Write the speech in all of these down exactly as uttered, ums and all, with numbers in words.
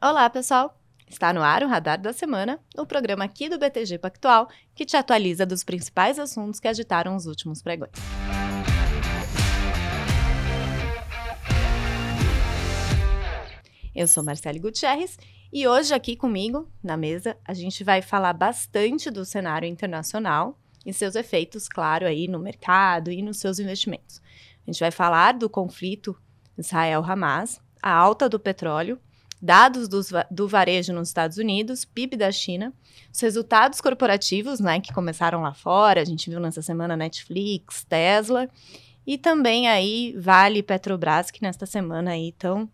Olá, pessoal! Está no ar o Radar da Semana, o programa aqui do B T G Pactual, que te atualiza dos principais assuntos que agitaram os últimos pregões. Eu sou Marcelle Gutierrez e hoje aqui comigo, na mesa, a gente vai falar bastante do cenário internacional e seus efeitos, claro, aí no mercado e nos seus investimentos. A gente vai falar do conflito Israel-Hamas, a alta do petróleo, dados dos, do varejo nos Estados Unidos, P I B da China, os resultados corporativos, né, que começaram lá fora, a gente viu nessa semana Netflix, Tesla, e também aí Vale e Petrobras, que nesta semana aí estão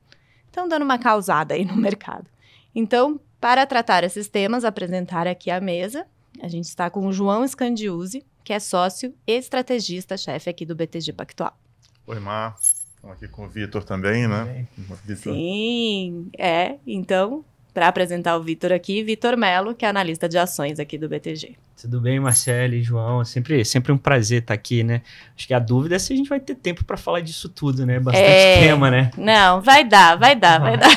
dando uma causada aí no mercado. Então, para tratar esses temas, apresentar aqui a mesa, a gente está com o João Scandiuzzi, que é sócio e estrategista-chefe aqui do B T G Pactual. Oi, Mar. Estamos aqui com o Vitor também, né? Vitor. Sim, é. Então, para apresentar o Vitor aqui, Vitor Melo, que é analista de ações aqui do B T G. Tudo bem, Marcelle, João? Sempre, sempre um prazer estar aqui, né? Acho que a dúvida é se a gente vai ter tempo para falar disso tudo, né? Bastante é... tema, né? Não, vai dar, vai dar, vai ah. dar.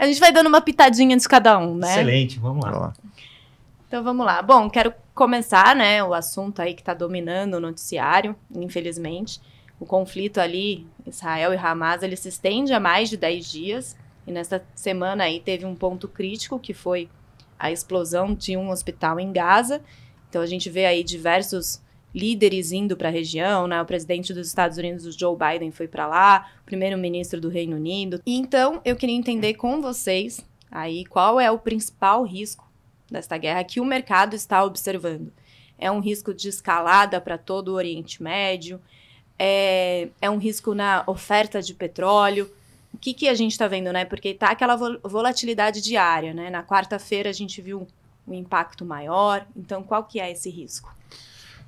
A gente vai dando uma pitadinha de cada um, né? Excelente, vamos lá. Vamos lá. Então, vamos lá. Bom, quero começar, né, o assunto aí que está dominando o noticiário, infelizmente. O conflito ali, Israel e Hamas, ele se estende há mais de dez dias. E nesta semana aí teve um ponto crítico, que foi a explosão de um hospital em Gaza. Então a gente vê aí diversos líderes indo para a região, né? O presidente dos Estados Unidos, o Joe Biden, foi para lá, o primeiro-ministro do Reino Unido. E então eu queria entender com vocês aí qual é o principal risco desta guerra que o mercado está observando. É um risco de escalada para todo o Oriente Médio? É, é um risco na oferta de petróleo? O que, que a gente está vendo, né? Porque está aquela volatilidade diária, né? Na quarta-feira a gente viu um impacto maior. Então, qual que é esse risco?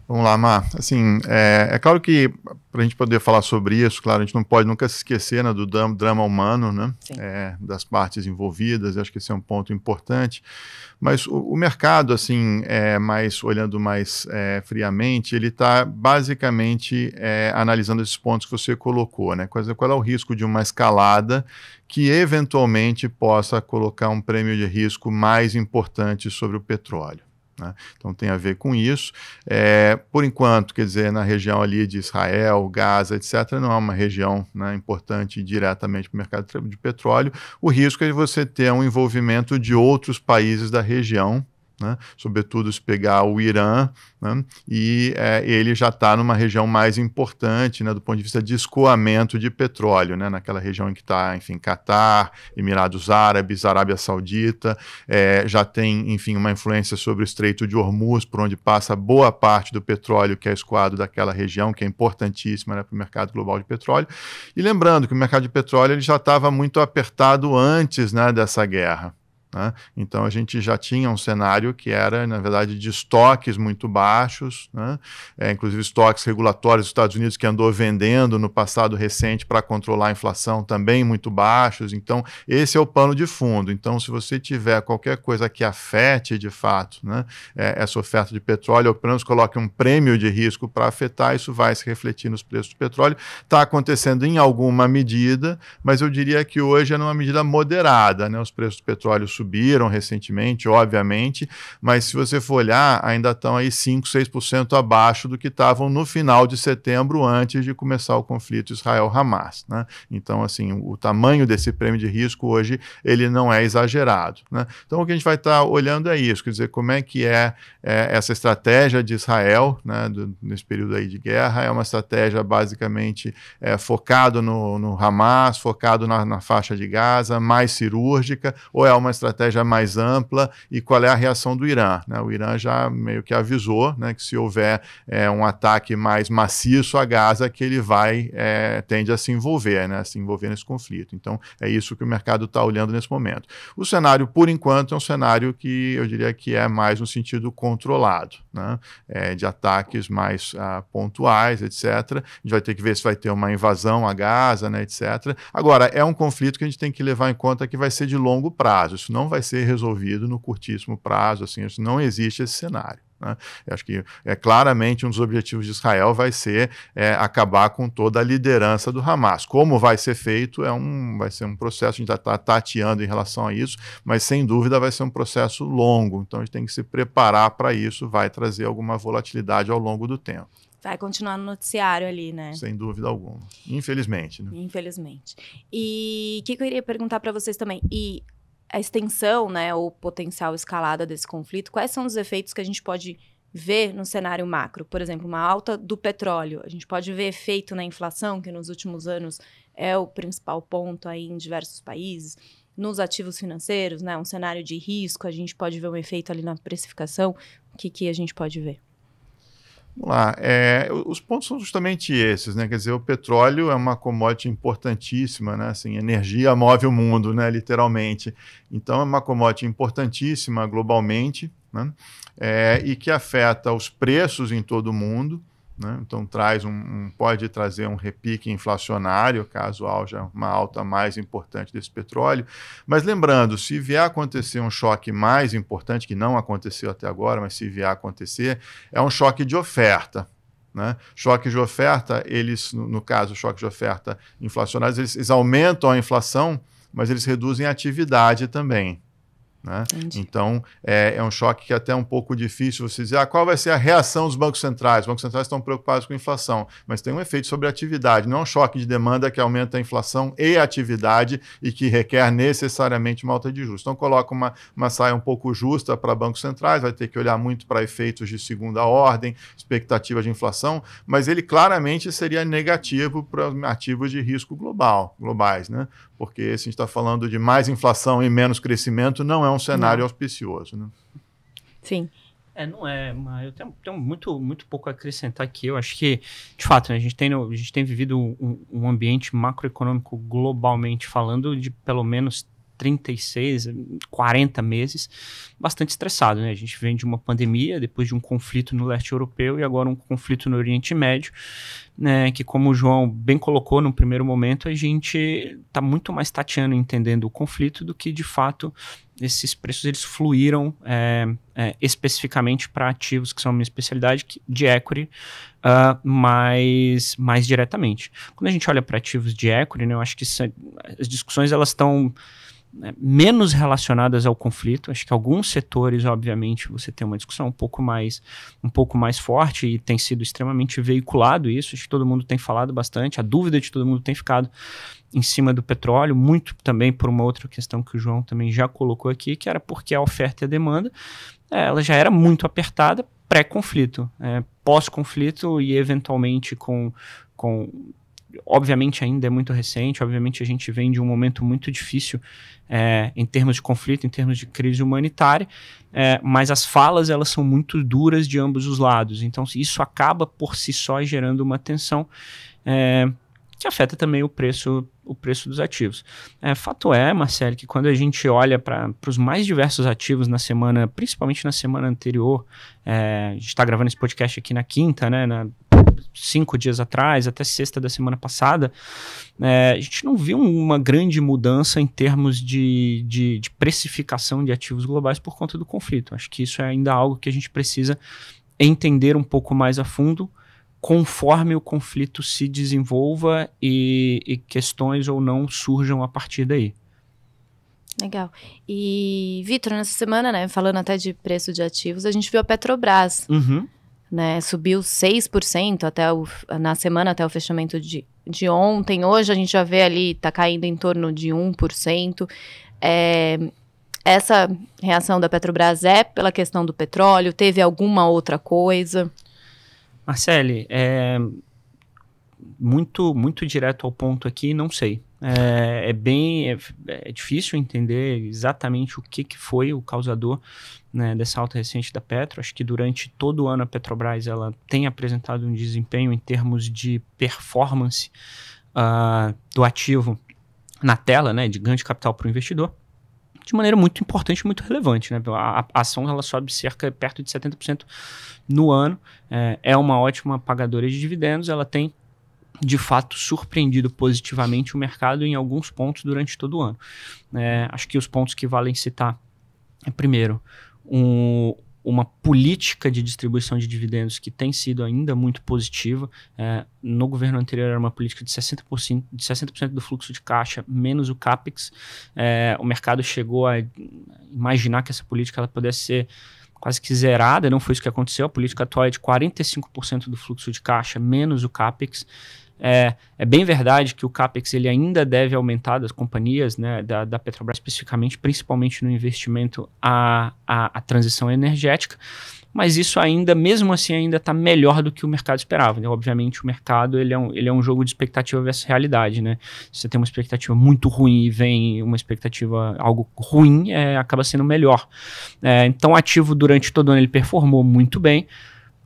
Vamos lá, Mar. Assim, é, é claro que para a gente poder falar sobre isso, claro, a gente não pode nunca se esquecer, né, do drama humano, né? É, das partes envolvidas. Acho que esse é um ponto importante. Mas o, o mercado, assim, é, mais, olhando mais é, friamente, ele está basicamente é, analisando esses pontos que você colocou, né? Qual, qual é o risco de uma escalada que eventualmente possa colocar um prêmio de risco mais importante sobre o petróleo? Né? Então tem a ver com isso. É, por enquanto, quer dizer, na região ali de Israel, Gaza, etcétera, não é uma região, né, importante diretamente para o mercado de petróleo. O risco é você ter um envolvimento de outros países da região, né? Sobretudo se pegar o Irã, né? E é, ele já está numa região mais importante, né, do ponto de vista de escoamento de petróleo, né? Naquela região em que está, enfim, Catar, Emirados Árabes, Arábia Saudita, é, já tem, enfim, uma influência sobre o Estreito de Hormuz, por onde passa boa parte do petróleo que é escoado daquela região, que é importantíssima, né, para o mercado global de petróleo. E lembrando que o mercado de petróleo ele já estava muito apertado antes, né, dessa guerra. Né? Então a gente já tinha um cenário que era, na verdade, de estoques muito baixos, né? É, inclusive estoques regulatórios dos Estados Unidos que andou vendendo no passado recente para controlar a inflação também muito baixos. Então esse é o pano de fundo. Então se você tiver qualquer coisa que afete de fato, né, é, essa oferta de petróleo, ou pelo menos coloque um prêmio de risco para afetar, isso vai se refletir nos preços do petróleo. Está acontecendo em alguma medida, mas eu diria que hoje é numa medida moderada, né? Os preços do petróleo subiram recentemente, obviamente, mas se você for olhar, ainda estão aí cinco, seis por cento abaixo do que estavam no final de setembro, antes de começar o conflito Israel-Hamas, né? Então, assim, o tamanho desse prêmio de risco hoje, ele não é exagerado, né? Então, o que a gente vai estar tá olhando é isso, quer dizer, como é que é, é essa estratégia de Israel, né, do, nesse período aí de guerra. É uma estratégia basicamente é, focada no, no Hamas, focada na, na faixa de Gaza, mais cirúrgica, ou é uma estratégia estratégia mais ampla, e qual é a reação do Irã, né? O Irã já meio que avisou, né, que se houver é, um ataque mais maciço a Gaza, que ele vai, é, tende a se envolver, né, a se envolver nesse conflito. Então, é isso que o mercado está olhando nesse momento. O cenário, por enquanto, é um cenário que eu diria que é mais no sentido controlado, né, é, de ataques mais uh, pontuais, etcétera. A gente vai ter que ver se vai ter uma invasão a Gaza, né, etcétera. Agora, é um conflito que a gente tem que levar em conta que vai ser de longo prazo. Isso não vai ser resolvido no curtíssimo prazo, assim, isso não existe esse cenário. Né? Eu acho que é, claramente um dos objetivos de Israel vai ser é, acabar com toda a liderança do Hamas. Como vai ser feito, é um, vai ser um processo, a gente está tateando em relação a isso, mas sem dúvida vai ser um processo longo, então a gente tem que se preparar para isso, vai trazer alguma volatilidade ao longo do tempo. Vai continuar no noticiário ali, né? Sem dúvida alguma. Infelizmente, né? Infelizmente. E o que, que eu iria perguntar para vocês também? E a extensão, né, ou potencial escalada desse conflito, quais são os efeitos que a gente pode ver no cenário macro? Por exemplo, uma alta do petróleo. A gente pode ver efeito na inflação, que nos últimos anos é o principal ponto aí em diversos países. Nos ativos financeiros, né, um cenário de risco, a gente pode ver um efeito ali na precificação. O que, que a gente pode ver? Vamos lá, é, os pontos são justamente esses, né? Quer dizer, o petróleo é uma commodity importantíssima, né? Assim, energia move o mundo, né? Literalmente. Então, é uma commodity importantíssima globalmente, né? É, e que afeta os preços em todo o mundo, né? Então, traz um, um, pode trazer um repique inflacionário, caso haja uma alta mais importante desse petróleo. Mas lembrando, se vier a acontecer um choque mais importante, que não aconteceu até agora, mas se vier a acontecer, é um choque de oferta. Né? Choque de oferta, eles, no, no caso, choque de oferta inflacionários, eles, eles aumentam a inflação, mas eles reduzem a atividade também. Né? Então, é, é um choque que até é um pouco difícil você dizer ah, qual vai ser a reação dos bancos centrais. Os bancos centrais estão preocupados com a inflação, mas tem um efeito sobre a atividade. Não é um choque de demanda que aumenta a inflação e a atividade e que requer necessariamente uma alta de juros. Então, coloca uma, uma saia um pouco justa para bancos centrais, vai ter que olhar muito para efeitos de segunda ordem, expectativa de inflação, mas ele claramente seria negativo para ativos de risco global, globais, né? Porque se a gente está falando de mais inflação e menos crescimento, não é um cenário não. auspicioso. Né? Sim. É, não é, mas eu tenho, tenho muito, muito pouco a acrescentar aqui. Eu acho que, de fato, né, a gente tem, a gente tem vivido um, um ambiente macroeconômico globalmente falando de pelo menos trinta e seis, quarenta meses, bastante estressado, né? A gente vem de uma pandemia, depois de um conflito no leste europeu e agora um conflito no Oriente Médio, né? Que, como o João bem colocou no primeiro momento, a gente está muito mais tateando e entendendo o conflito do que, de fato, esses preços eles fluíram é, é, especificamente para ativos que são a minha especialidade, de equity, uh, mais, mais diretamente. Quando a gente olha para ativos de equity, né? Eu acho que se, as discussões elas estão menos relacionadas ao conflito. Acho que alguns setores, obviamente, você tem uma discussão um pouco mais, um pouco mais forte e tem sido extremamente veiculado isso. Acho que todo mundo tem falado bastante. A dúvida de todo mundo tem ficado em cima do petróleo, muito também por uma outra questão que o João também já colocou aqui, que era porque a oferta e a demanda, ela já era muito apertada pré-conflito, é, pós-conflito e eventualmente com... com obviamente ainda é muito recente, obviamente a gente vem de um momento muito difícil é, em termos de conflito, em termos de crise humanitária, é, mas as falas elas são muito duras de ambos os lados, então isso acaba por si só gerando uma tensão é, que afeta também o preço, o preço dos ativos. É, fato é, Marcelle, que quando a gente olha para os mais diversos ativos na semana, principalmente na semana anterior, é, a gente está gravando esse podcast aqui na quinta, né, na cinco dias atrás, até sexta da semana passada, é, a gente não viu uma grande mudança em termos de, de, de precificação de ativos globais por conta do conflito. Acho que isso é ainda algo que a gente precisa entender um pouco mais a fundo conforme o conflito se desenvolva e, e questões ou não surjam a partir daí. Legal. E, Vitor, nessa semana, né, falando até de preço de ativos, a gente viu a Petrobras. Uhum. Né, subiu seis por cento até o, na semana até o fechamento de, de ontem. Hoje a gente já vê ali, está caindo em torno de um por cento. É, essa reação da Petrobras é pela questão do petróleo? Teve alguma outra coisa? Marcelle, é, muito, muito direto ao ponto aqui, não sei. É, é bem é, é difícil entender exatamente o que, que foi o causador, né, dessa alta recente da Petro. Acho que durante todo o ano a Petrobras ela tem apresentado um desempenho em termos de performance uh, do ativo na tela, né, de ganho de capital para o investidor, de maneira muito importante, muito relevante, né? A, a ação ela sobe cerca perto de setenta por cento no ano, é, é uma ótima pagadora de dividendos, ela tem de fato surpreendido positivamente o mercado em alguns pontos durante todo o ano. É, acho que os pontos que valem citar é, primeiro, um, uma política de distribuição de dividendos que tem sido ainda muito positiva. É, no governo anterior era uma política de sessenta por cento, de sessenta por cento do fluxo de caixa, menos o CAPEX. É, o mercado chegou a imaginar que essa política ela pudesse ser quase que zerada, não foi isso que aconteceu. A política atual é de quarenta e cinco por cento do fluxo de caixa, menos o CAPEX. É, é bem verdade que o CAPEX ele ainda deve aumentar das companhias, né, da, da Petrobras especificamente, principalmente no investimento à, à, à transição energética, mas isso ainda, mesmo assim, ainda está melhor do que o mercado esperava, né? Obviamente o mercado ele é, um, ele é um jogo de expectativa versus realidade, né? Se você tem uma expectativa muito ruim e vem uma expectativa, algo ruim, é, acaba sendo melhor. É, então o ativo durante todo o ano ele performou muito bem.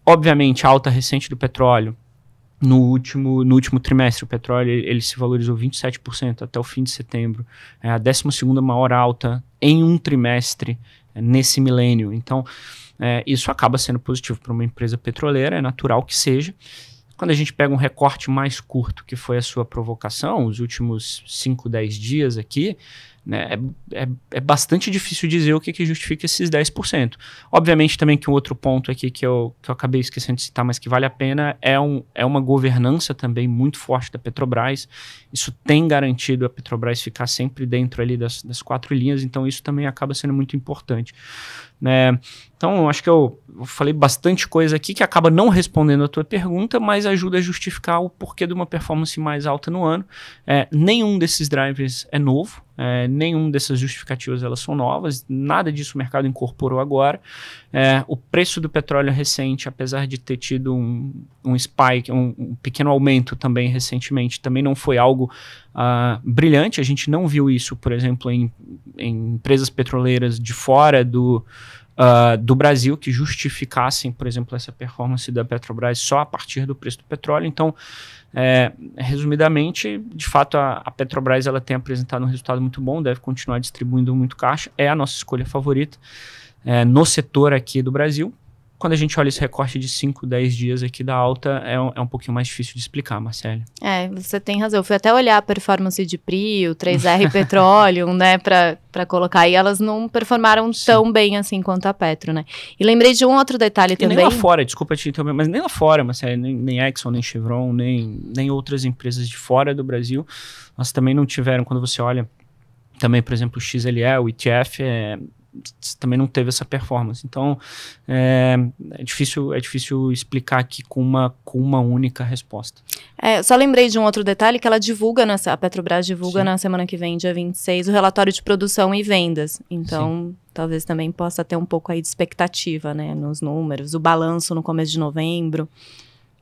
Obviamente a alta recente do petróleo, No último, no último trimestre, o petróleo ele se valorizou vinte e sete por cento até o fim de setembro. É a décima segunda maior alta em um trimestre nesse milênio. Então, é, isso acaba sendo positivo para uma empresa petroleira, é natural que seja. Quando a gente pega um recorte mais curto, que foi a sua provocação, os últimos cinco, dez dias aqui, né, é, é, é bastante difícil dizer o que, que justifica esses dez por cento. Obviamente também que um outro ponto aqui que eu, que eu acabei esquecendo de citar, mas que vale a pena, é, um, é uma governança também muito forte da Petrobras. Isso tem garantido a Petrobras ficar sempre dentro ali das, das quatro linhas, então isso também acaba sendo muito importante, né? Então, acho que eu falei bastante coisa aqui que acaba não respondendo a tua pergunta, mas ajuda a justificar o porquê de uma performance mais alta no ano. É, nenhum desses drivers é novo, é, nenhum dessas justificativas elas são novas, nada disso o mercado incorporou agora. É, o preço do petróleo recente, apesar de ter tido um, um spike, um, um pequeno aumento também recentemente, também não foi algo uh, brilhante. A gente não viu isso, por exemplo, em, em empresas petroleiras de fora do... Uh, do Brasil, que justificassem, por exemplo, essa performance da Petrobras só a partir do preço do petróleo. Então, é, resumidamente, de fato, a, a Petrobras ela tem apresentado um resultado muito bom, deve continuar distribuindo muito caixa, é a nossa escolha favorita é, no setor aqui do Brasil. Quando a gente olha esse recorte de cinco, dez dias aqui da alta, é um, é um pouquinho mais difícil de explicar, Marcelle. É, você tem razão. Eu fui até olhar a performance de Prio, três R Petroleum, né, pra, pra colocar. E elas não performaram Sim. tão bem assim quanto a Petro, né? E lembrei de um outro detalhe e também. nem lá fora, desculpa te interromper, mas nem lá fora, Marcelle, nem, nem Exxon, nem Chevron, nem, nem outras empresas de fora do Brasil, elas também não tiveram, quando você olha também, por exemplo, o X L E, o E T F, é... também não teve essa performance. Então, é, é, difícil, é difícil explicar aqui com uma, com uma única resposta. É, só lembrei de um outro detalhe, que ela divulga, nessa, a Petrobras divulga Sim. na semana que vem, dia vinte e seis, o relatório de produção e vendas. Então, Sim. talvez também possa ter um pouco aí de expectativa, né, nos números, o balanço no começo de novembro.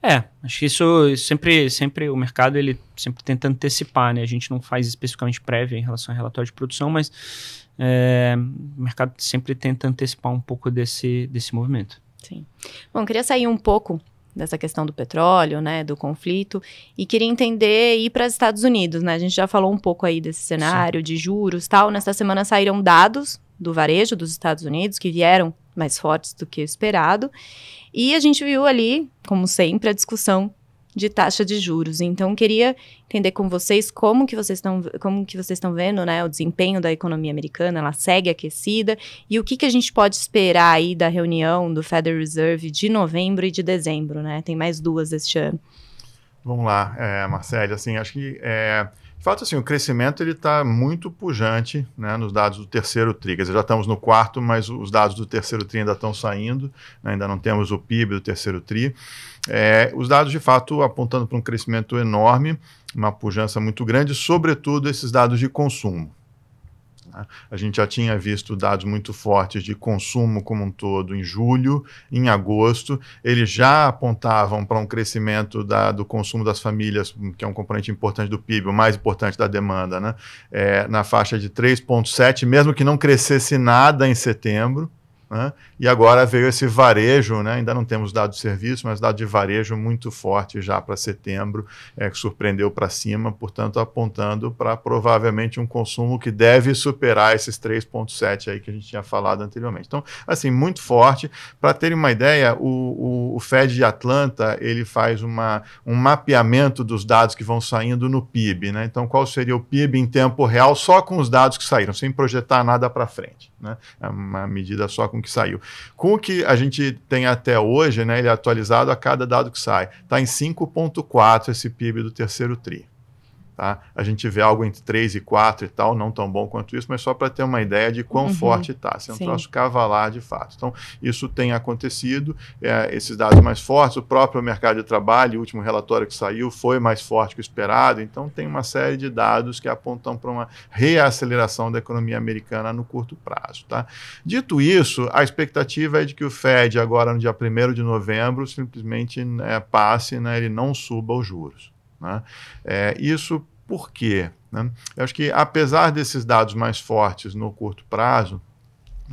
É, acho que isso sempre, sempre o mercado ele sempre tenta antecipar, né? A gente não faz especificamente prévia em relação ao relatório de produção, mas é, o mercado sempre tenta antecipar um pouco desse, desse movimento. Sim. Bom, queria sair um pouco dessa questão do petróleo, né, do conflito, e queria entender ir para os Estados Unidos, né? A gente já falou um pouco aí desse cenário Sim. de juros e tal. Nesta semana saíram dados do varejo dos Estados Unidos, que vieram mais fortes do que esperado. E a gente viu ali, como sempre, a discussão de taxa de juros. Então, queria entender com vocês como que vocês estão, como que vocês estão vendo, né, o desempenho da economia americana, ela segue aquecida, e o que, que a gente pode esperar aí da reunião do Federal Reserve de novembro e de dezembro, né? Tem mais duas este ano. Vamos lá, é, Marcelle, assim, acho que... É... De fato, assim, o crescimento está muito pujante, né, nos dados do terceiro tri. Quer dizer, já estamos no quarto, mas os dados do terceiro tri ainda estão saindo, né, ainda não temos o P I B do terceiro tri. É, os dados, de fato, apontando para um crescimento enorme, uma pujança muito grande, sobretudo esses dados de consumo. A gente já tinha visto dados muito fortes de consumo como um todo em julho, em agosto. Eles já apontavam para um crescimento da, do consumo das famílias, que é um componente importante do P I B, o mais importante da demanda, né? É, na faixa de três vírgula sete, mesmo que não crescesse nada em setembro. Né? E agora veio esse varejo, né? Ainda não temos dado de serviço, mas dado de varejo muito forte já para setembro, é, que surpreendeu para cima, portanto apontando para provavelmente um consumo que deve superar esses três vírgula sete aí que a gente tinha falado anteriormente. Então, assim, muito forte. Para terem uma ideia, o, o, o Fed de Atlanta, ele faz uma, um mapeamento dos dados que vão saindo no P I B, né? Então, qual seria o P I B em tempo real só com os dados que saíram, sem projetar nada para frente, né? É uma medida só com com o que saiu. Com o que a gente tem até hoje, né, ele é atualizado a cada dado que sai. Está em cinco vírgula quatro esse P I B do terceiro tri. Tá? A gente vê algo entre três e quatro e tal, não tão bom quanto isso, mas só para ter uma ideia de quão uhum. forte está. Se é um Sim. troço cavalar de fato. Então, isso tem acontecido, é, esses dados mais fortes, o próprio mercado de trabalho, o último relatório que saiu, foi mais forte que o esperado. Então, tem uma série de dados que apontam para uma reaceleração da economia americana no curto prazo. Tá? Dito isso, a expectativa é de que o Fed, agora no dia primeiro de novembro, simplesmente é, passe, né, ele não suba os juros. Né? É, isso por quê? Né? Eu acho que, apesar desses dados mais fortes no curto prazo,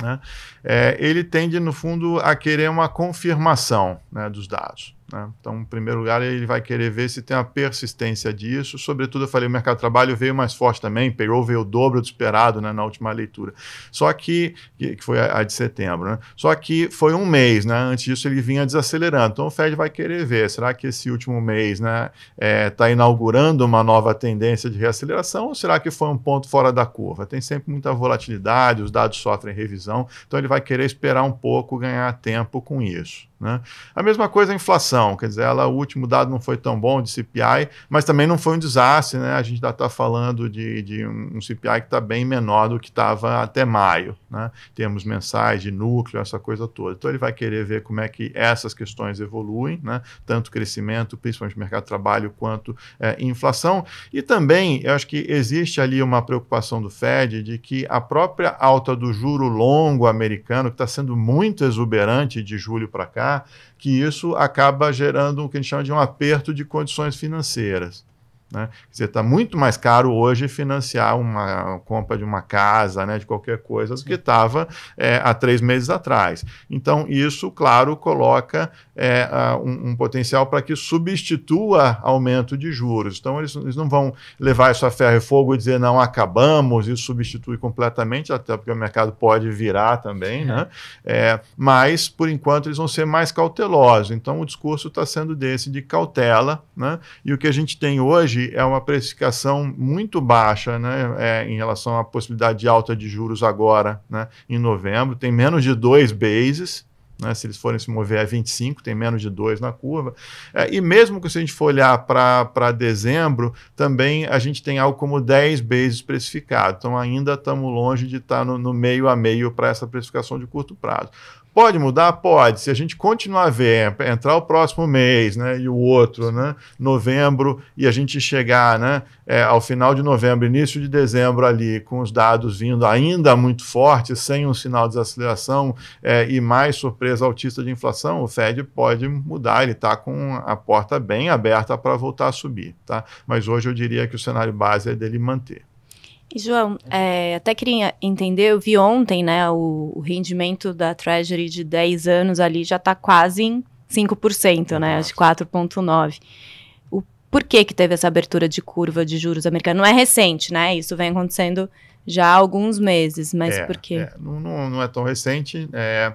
né, é, ele tende, no fundo, a querer uma confirmação, né, dos dados. Né? Então, em primeiro lugar, ele vai querer ver se tem uma persistência disso. Sobretudo, eu falei, o mercado de trabalho veio mais forte também, payroll veio o dobro do esperado, né, na última leitura. Só que, que foi a, a de setembro, né? Só que foi um mês, né? Antes disso ele vinha desacelerando. Então, o Fed vai querer ver, será que esse último mês, né, é, tá inaugurando uma nova tendência de reaceleração ou será que foi um ponto fora da curva? Tem sempre muita volatilidade, os dados sofrem revisão, então ele vai querer esperar um pouco, ganhar tempo com isso. Né? A mesma coisa a inflação, quer dizer, ela, o último dado não foi tão bom de C P I, mas também não foi um desastre, né? A gente já está falando de, de um C P I que está bem menor do que estava até maio, né? Temos mensais de núcleo, essa coisa toda. Então ele vai querer ver como é que essas questões evoluem, né? Tanto crescimento, principalmente no mercado de trabalho, quanto é, inflação. E também, eu acho que existe ali uma preocupação do Fed de que a própria alta do juro longo americano, que está sendo muito exuberante de julho para cá, que isso acaba gerando o que a gente chama de um aperto de condições financeiras. Né? Quer dizer, está muito mais caro hoje financiar uma compra de uma casa, né, de qualquer coisa, do que estava é, há três meses atrás. Então, isso, claro, coloca é, um, um potencial para que substitua aumento de juros. Então, eles, eles não vão levar isso a ferro e fogo e dizer, não, acabamos, isso substitui completamente, até porque o mercado pode virar também, né? É, mas, por enquanto, eles vão ser mais cautelosos. Então, o discurso está sendo desse, de cautela, né? E o que a gente tem hoje é uma precificação muito baixa, né, é, em relação à possibilidade de alta de juros agora, né, em novembro. Tem menos de dois bases, né, se eles forem se mover a vinte e cinco, tem menos de dois na curva. É, e mesmo que se a gente for olhar para dezembro, também a gente tem algo como dez bases precificado. Então ainda estamos longe de estar tá no, no meio a meio para essa precificação de curto prazo. Pode mudar? Pode. Se a gente continuar a ver, entrar o próximo mês, né, e o outro, né, novembro, e a gente chegar, né, é, ao final de novembro, início de dezembro ali, com os dados vindo ainda muito fortes, sem um sinal de desaceleração, é, e mais surpresa altista de inflação, o Fed pode mudar, ele está com a porta bem aberta para voltar a subir. Tá? Mas hoje eu diria que o cenário base é dele manter. E, João, é, até queria entender, eu vi ontem, né, o, o rendimento da Treasury de dez anos ali já está quase em cinco por cento, né, de quatro vírgula nove por cento. Por que que teve essa abertura de curva de juros americana? Não é recente, né? Isso vem acontecendo já há alguns meses, mas é, por quê? É, não, não, não é tão recente, é...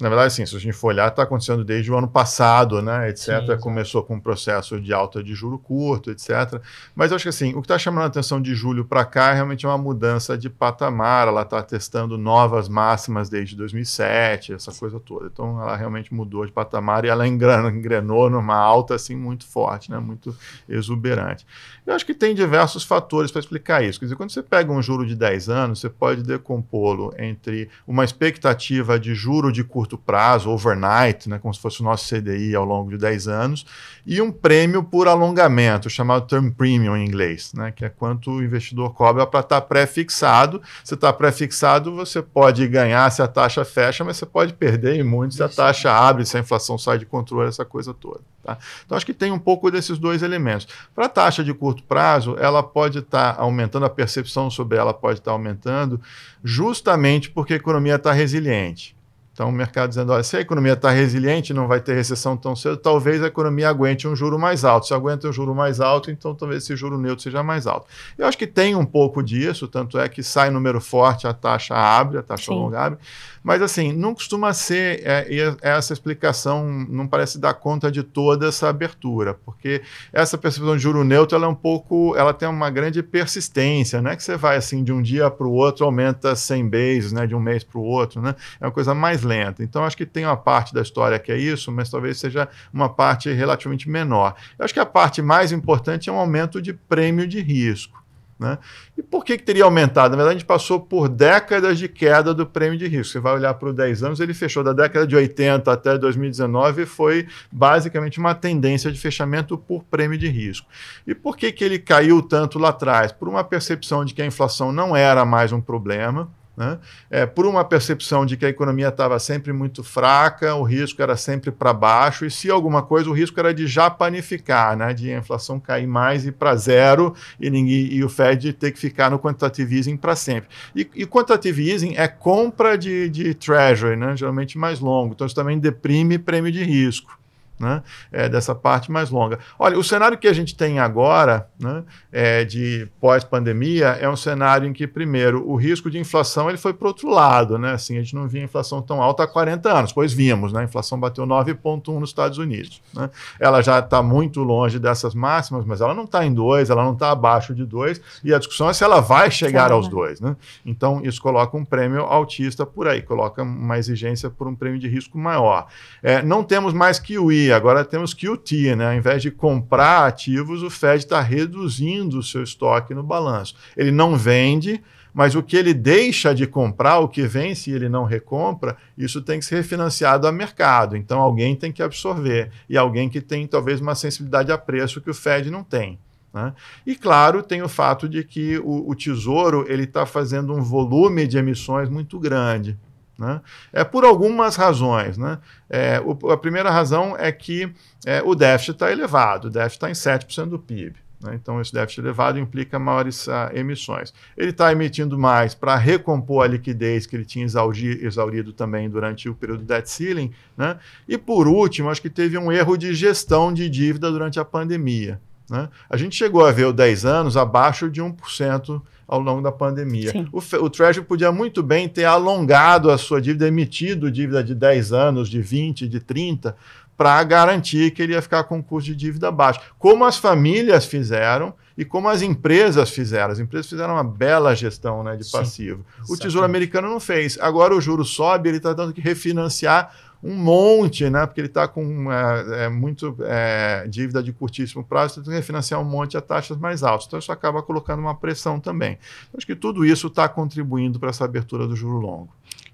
Na verdade, sim, se a gente for olhar, está acontecendo desde o ano passado, né, etcétera. Sim, começou com um processo de alta de juro curto, etcétera. Mas eu acho que assim, o que está chamando a atenção de julho para cá é realmente uma mudança de patamar. Ela está testando novas máximas desde dois mil e sete, essa coisa toda. Então, ela realmente mudou de patamar e ela engrenou numa alta assim muito forte, né, muito exuberante. Eu acho que tem diversos fatores para explicar isso. Quer dizer, quando você pega um juro de dez anos, você pode decompô-lo entre uma expectativa de juro de curto prazo, overnight, né, como se fosse o nosso C D I ao longo de dez anos, e um prêmio por alongamento, chamado term premium em inglês, né, que é quanto o investidor cobra para estar tá pré-fixado. Se está pré-fixado, você pode ganhar se a taxa fecha, mas você pode perder e muito se a taxa abre, se a inflação sai de controle, essa coisa toda. Tá? Então, acho que tem um pouco desses dois elementos. Para a taxa de curto prazo, ela pode estar tá aumentando, a percepção sobre ela pode estar tá aumentando, justamente porque a economia está resiliente. Então, o mercado dizendo, olha, se a economia está resiliente, não vai ter recessão tão cedo, talvez a economia aguente um juro mais alto. Se aguenta um juro mais alto, então talvez esse juro neutro seja mais alto. Eu acho que tem um pouco disso, tanto é que sai número forte, a taxa abre, a taxa longa abre. Mas, assim, não costuma ser é, essa explicação, não parece dar conta de toda essa abertura, porque essa percepção de juro neutro, ela é um pouco, ela tem uma grande persistência, não é que você vai, assim, de um dia para o outro, aumenta cem bases, né, de um mês para o outro, né? É uma coisa mais lenta. Então, acho que tem uma parte da história que é isso, mas talvez seja uma parte relativamente menor. Eu acho que a parte mais importante é um aumento de prêmio de risco, né? E por que que teria aumentado? Na verdade, a gente passou por décadas de queda do prêmio de risco. Você vai olhar para os dez anos, ele fechou da década de oitenta até dois mil e dezenove, foi basicamente uma tendência de fechamento por prêmio de risco. E por que que ele caiu tanto lá atrás? Por uma percepção de que a inflação não era mais um problema, né? É, por uma percepção de que a economia estava sempre muito fraca, o risco era sempre para baixo, e se alguma coisa, o risco era de japanificar, né? De a inflação cair mais e para zero, e, ninguém, e o Fed ter que ficar no quantitative easing para sempre. E, e quantitative easing é compra de, de treasury, né? Geralmente mais longo, então isso também deprime prêmio de risco, né? É, dessa parte mais longa. Olha, o cenário que a gente tem agora, né, é de pós-pandemia, é um cenário em que, primeiro, o risco de inflação ele foi para o outro lado, né? Assim, a gente não via inflação tão alta há quarenta anos, pois vimos, né? A inflação bateu nove vírgula um nos Estados Unidos, né? Ela já está muito longe dessas máximas, mas ela não está em dois, ela não está abaixo de dois, e a discussão é se ela vai chegar aos dois, né? Então, isso coloca um prêmio altista por aí, coloca uma exigência por um prêmio de risco maior. É, não temos mais Q E, agora temos Q T, né? Ao invés de comprar ativos, o Fed está reduzindo o seu estoque no balanço. Ele não vende, mas o que ele deixa de comprar, o que vence e ele não recompra, isso tem que ser refinanciado a mercado. Então, alguém tem que absorver, e alguém que tem talvez uma sensibilidade a preço que o Fed não tem, né? E, claro, tem o fato de que o, o Tesouro ele está fazendo um volume de emissões muito grande, né? É por algumas razões, né? É, o, a primeira razão é que é, o déficit está elevado, o déficit está em sete por cento do P I B, né? Então, esse déficit elevado implica maiores uh, emissões. Ele está emitindo mais para recompor a liquidez que ele tinha exauri, exaurido também durante o período do debt ceiling, né? E, por último, acho que teve um erro de gestão de dívida durante a pandemia, né? A gente chegou a ver o dez anos abaixo de um por cento ao longo da pandemia. O, o Treasury podia muito bem ter alongado a sua dívida, emitido dívida de dez anos, de vinte, de trinta, para garantir que ele ia ficar com um custo de dívida baixo. Como as famílias fizeram e como as empresas fizeram. As empresas fizeram uma bela gestão, né, de passivo. Sim, o Tesouro americano não fez. Agora o juro sobe, ele está tendo que refinanciar um monte, né? Porque ele está com é, é, muito é, dívida de curtíssimo prazo, tem que refinanciar um monte a taxas mais altas. Então, isso acaba colocando uma pressão também. Acho que tudo isso está contribuindo para essa abertura do juro longo.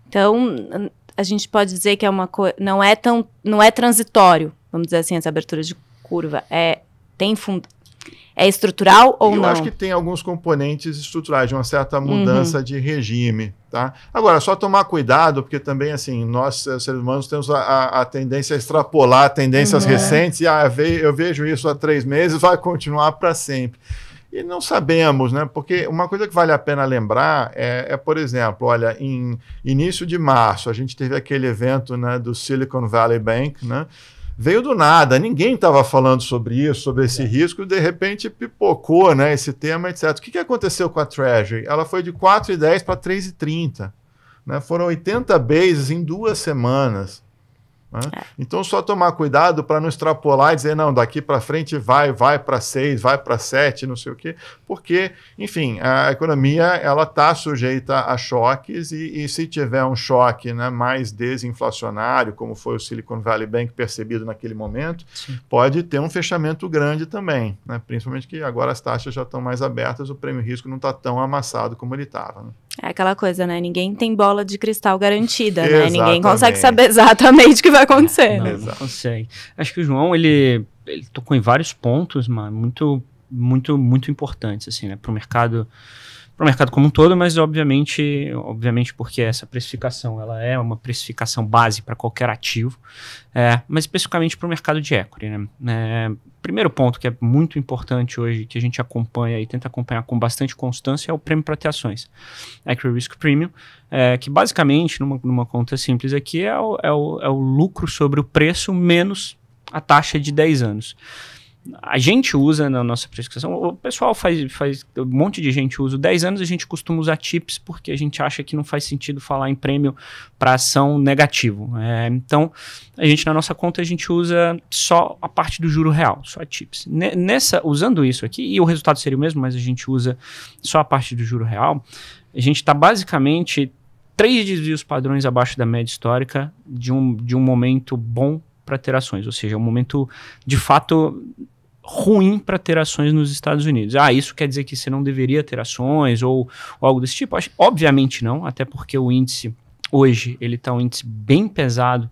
Então, a gente pode dizer que é uma co... não é tão não é transitório, vamos dizer assim, essa abertura de curva. É, tem fundo. É estrutural ou eu não? Eu acho que tem alguns componentes estruturais, de uma certa mudança uhum. de regime, tá? Agora, só tomar cuidado, porque também, assim, nós, seres humanos, temos a, a tendência a extrapolar tendências uhum. recentes, e ah, eu vejo isso há três meses, vai continuar para sempre. E não sabemos, né? Porque uma coisa que vale a pena lembrar é, é, por exemplo, olha, em início de março, a gente teve aquele evento, né, do Silicon Valley Bank, né? Veio do nada, ninguém estava falando sobre isso, sobre esse é. risco, de repente pipocou, né, esse tema, etcétera. O que, que aconteceu com a Treasury? Ela foi de quatro e dez para três e trinta. Né? Foram oitenta bases em duas semanas. Né? É. Então, só tomar cuidado para não extrapolar e dizer, não, daqui para frente vai, vai para seis, vai para sete, não sei o quê, porque, enfim, a economia ela está sujeita a choques e, e se tiver um choque, né, mais desinflacionário, como foi o Silicon Valley Bank percebido naquele momento, sim, pode ter um fechamento grande também, né? Principalmente que agora as taxas já estão mais abertas, o prêmio risco não está tão amassado como ele estava, né? É aquela coisa, né? Ninguém tem bola de cristal garantida, né? Ninguém consegue saber exatamente o que vai acontecer. Não, não consegue. Acho que o João, ele, ele tocou em vários pontos, mano, muito, muito, muito importantes, assim, né, para o mercado para o mercado como um todo, mas obviamente, obviamente porque essa precificação ela é uma precificação base para qualquer ativo, é, mas especificamente para o mercado de equity, né? É, primeiro ponto que é muito importante hoje, que a gente acompanha e tenta acompanhar com bastante constância, é o prêmio para ter ações, Equity Risk Premium, é, que basicamente, numa, numa conta simples aqui, é o, é, o, é o lucro sobre o preço menos a taxa de dez anos. A gente usa na nossa precificação, o pessoal faz, faz um monte de gente usa dez anos, a gente costuma usar T I P S porque a gente acha que não faz sentido falar em prêmio para ação negativo. É, então, a gente na nossa conta, a gente usa só a parte do juro real, só a T I P S. Nessa, usando isso aqui, e o resultado seria o mesmo, mas a gente usa só a parte do juro real, a gente está basicamente três desvios padrões abaixo da média histórica de um, de um momento bom para ter ações, ou seja, um momento de fato ruim para ter ações nos Estados Unidos. Ah, isso quer dizer que você não deveria ter ações ou, ou algo desse tipo? Obviamente não, até porque o índice hoje, ele está um índice bem pesado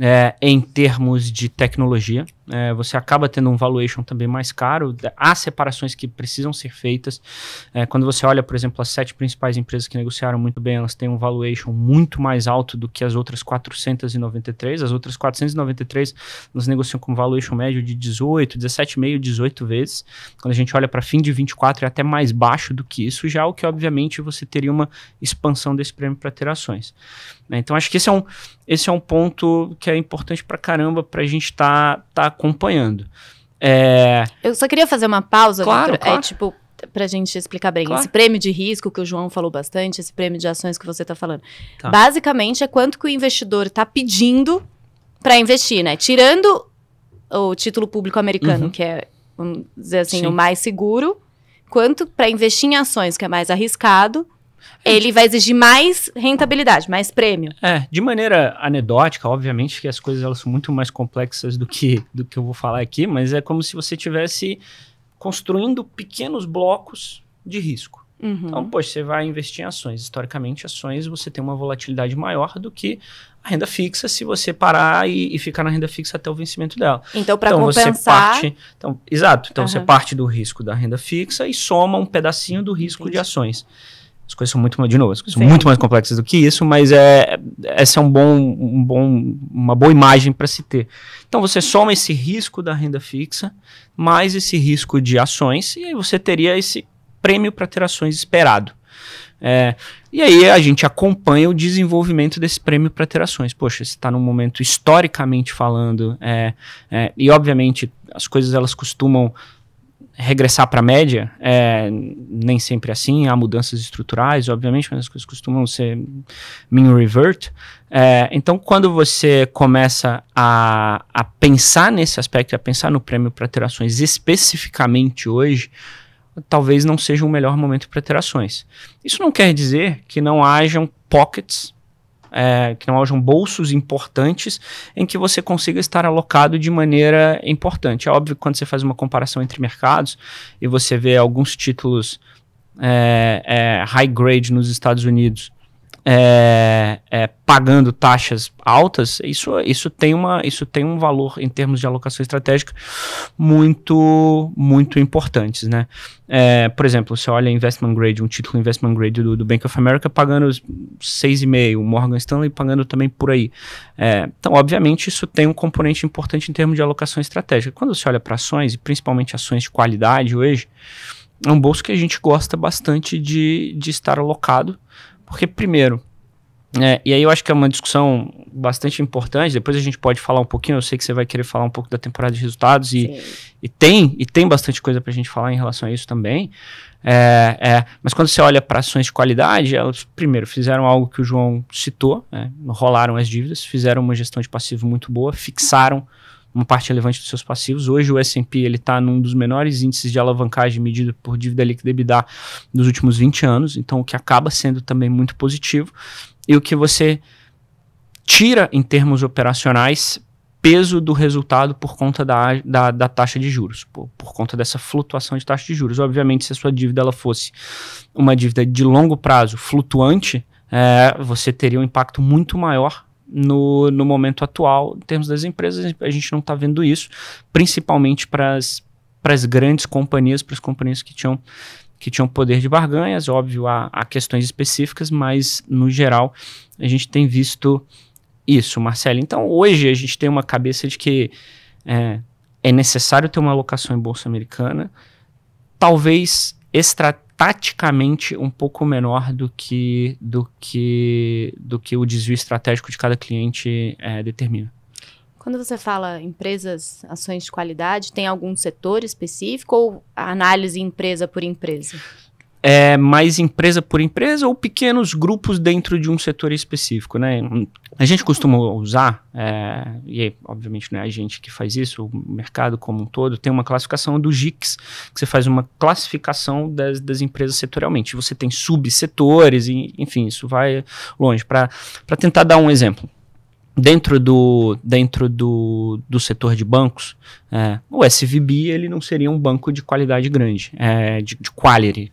é, em termos de tecnologia. É, você acaba tendo um valuation também mais caro. Há separações que precisam ser feitas. É, quando você olha, por exemplo, as sete principais empresas que negociaram muito bem, elas têm um valuation muito mais alto do que as outras quatrocentas e noventa e três. As outras quatrocentas e noventa e três, elas negociam com valuation médio de dezoito, dezessete vírgula cinco, dezoito vezes. Quando a gente olha para fim de vinte e quatro, é até mais baixo do que isso, já o que, obviamente, você teria uma expansão desse prêmio para ter ações. É, então, acho que esse é um, esse é um ponto que é importante para caramba para a gente estar tá, tá acompanhando. É... Eu só queria fazer uma pausa, claro, Vitor, claro. É tipo, pra gente explicar bem, claro. Esse prêmio de risco que o João falou bastante, esse prêmio de ações que você tá falando, tá. Basicamente é quanto que o investidor tá pedindo para investir, né? Tirando o título público americano, uhum. que é, vamos dizer assim, Sim. o mais seguro, quanto para investir em ações, que é mais arriscado, ele vai exigir mais rentabilidade, mais prêmio. É, de maneira anedótica, obviamente que as coisas elas são muito mais complexas do que, do que eu vou falar aqui, mas é como se você estivesse construindo pequenos blocos de risco. Uhum. Então, poxa, você vai investir em ações. Historicamente, ações você tem uma volatilidade maior do que a renda fixa, se você parar e, e ficar na renda fixa até o vencimento dela. Então, para então, compensar... Você parte, então, exato. Então, uhum. você parte do risco da renda fixa e soma um pedacinho do risco Entendi. de ações. As coisas são muito, de novo, as coisas são muito mais complexas do que isso, mas é, essa é um bom, um bom, uma boa imagem para se ter. Então, você soma esse risco da renda fixa, mais esse risco de ações, e aí você teria esse prêmio para ter ações esperado. É, e aí a gente acompanha o desenvolvimento desse prêmio para ter ações. Poxa, você está num momento historicamente falando, é, é, e obviamente as coisas elas costumam... regressar para a média, é, nem sempre assim, há mudanças estruturais, obviamente, mas as coisas costumam ser mean revert. É, então, quando você começa a, a pensar nesse aspecto, a pensar no prêmio para ter ações especificamente hoje, talvez não seja o melhor momento para ter ações. Isso não quer dizer que não hajam pockets, É, que não hajam bolsos importantes em que você consiga estar alocado de maneira importante. É óbvio que quando você faz uma comparação entre mercados e você vê alguns títulos é, é, high grade nos Estados Unidos é, é, pagando taxas altas, isso, isso, tem uma, isso tem um valor em termos de alocação estratégica muito, muito importantes, né? É, por exemplo, você olha investment grade, um título investment grade do, do Bank of America pagando seis vírgula cinco, o Morgan Stanley pagando também por aí. É, então, obviamente, isso tem um componente importante em termos de alocação estratégica. Quando você olha para ações, e principalmente ações de qualidade hoje, é um bolso que a gente gosta bastante de, de estar alocado, porque primeiro, é, e aí eu acho que é uma discussão bastante importante, depois a gente pode falar um pouquinho, eu sei que você vai querer falar um pouco da temporada de resultados e, e, tem, e tem bastante coisa para a gente falar em relação a isso também, é, é, mas quando você olha para ações de qualidade, elas primeiro fizeram algo que o João citou, né, rolaram as dívidas, fizeram uma gestão de passivo muito boa, fixaram uma parte relevante dos seus passivos. Hoje o S and P ele está num dos menores índices de alavancagem medido por dívida líquida e EBITDA dos últimos vinte anos, então o que acaba sendo também muito positivo. E o que você tira em termos operacionais, peso do resultado por conta da, da, da taxa de juros, por, por conta dessa flutuação de taxa de juros. Obviamente, se a sua dívida ela fosse uma dívida de longo prazo flutuante, é, você teria um impacto muito maior No, no momento atual, em termos das empresas, a gente não está vendo isso, principalmente para as grandes companhias, para as companhias que tinham, que tinham poder de barganhas, óbvio, há, há questões específicas, mas no geral a gente tem visto isso, Marcelo. Então hoje a gente tem uma cabeça de que é, é necessário ter uma alocação em bolsa americana, talvez estrategicamente um pouco menor do que, do que, do que o desvio estratégico de cada cliente é, determina. Quando você fala empresas, ações de qualidade, tem algum setor específico ou análise empresa por empresa? É mais empresa por empresa ou pequenos grupos dentro de um setor específico, né? A gente costuma usar, é, e obviamente não é a gente que faz isso, o mercado como um todo, tem uma classificação do G I C S, que você faz uma classificação das, das empresas setorialmente. Você tem subsetores, e, enfim, isso vai longe. Para tentar dar um exemplo, dentro do, dentro do, do setor de bancos, é, o S V B ele não seria um banco de qualidade grande, é, de, de quality.